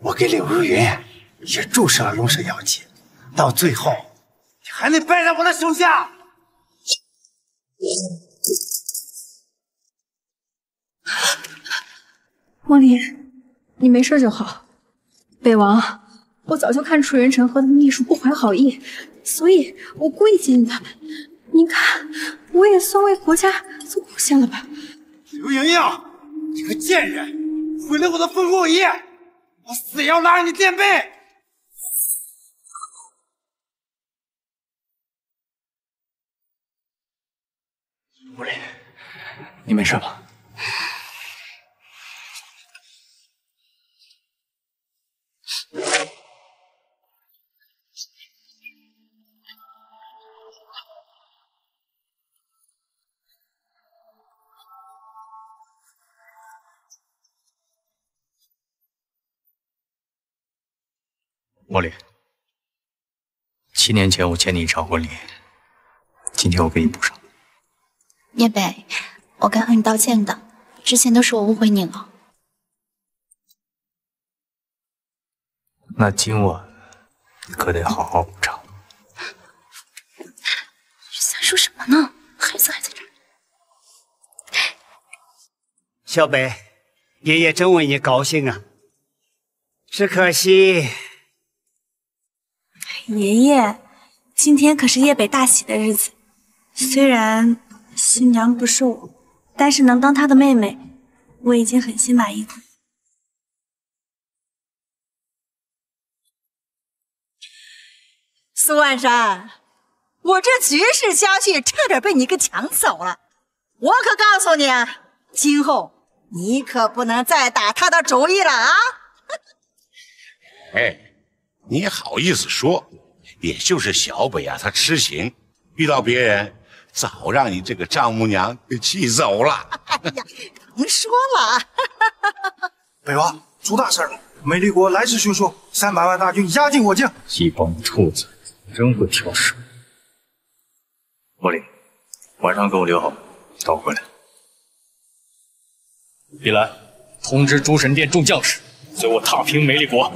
我给柳如云也注射了龙神药剂，到最后你还得败在我的手下。梦离，你没事就好。北王，我早就看楚元辰和他的秘书不怀好意，所以我故意接近他们。 您看，我也算为国家做贡献了吧？刘莹莹，你个贱人，毁了我的丰功伟业，我死也要拉你垫背！吴磊，你没事吧？莫林，7年前我欠你一场婚礼，今天我给你补上。叶北，我该和你道歉的，之前都是我误会你了。那今晚可得好好补偿。你想说什么呢？孩子还在这儿。小北，爷爷真为你高兴啊，只可惜。 爷爷，今天可是叶北大喜的日子。虽然新娘不是我，但是能当她的妹妹，我已经很心满意足。苏万山，我这绝世佳婿差点被你给抢走了。我可告诉你，今后你可不能再打他的主意了啊！哎。 你好意思说，也就是小北啊，他痴情，遇到别人早让你这个丈母娘给气走了。哎呀，甭说了。北王出大事了，美丽国来势汹汹，300万大军压境我境。一帮兔子，真会挑食。莫林，晚上给我留好，等我回来。碧兰，通知诸神殿众将士，随我踏平梅利国。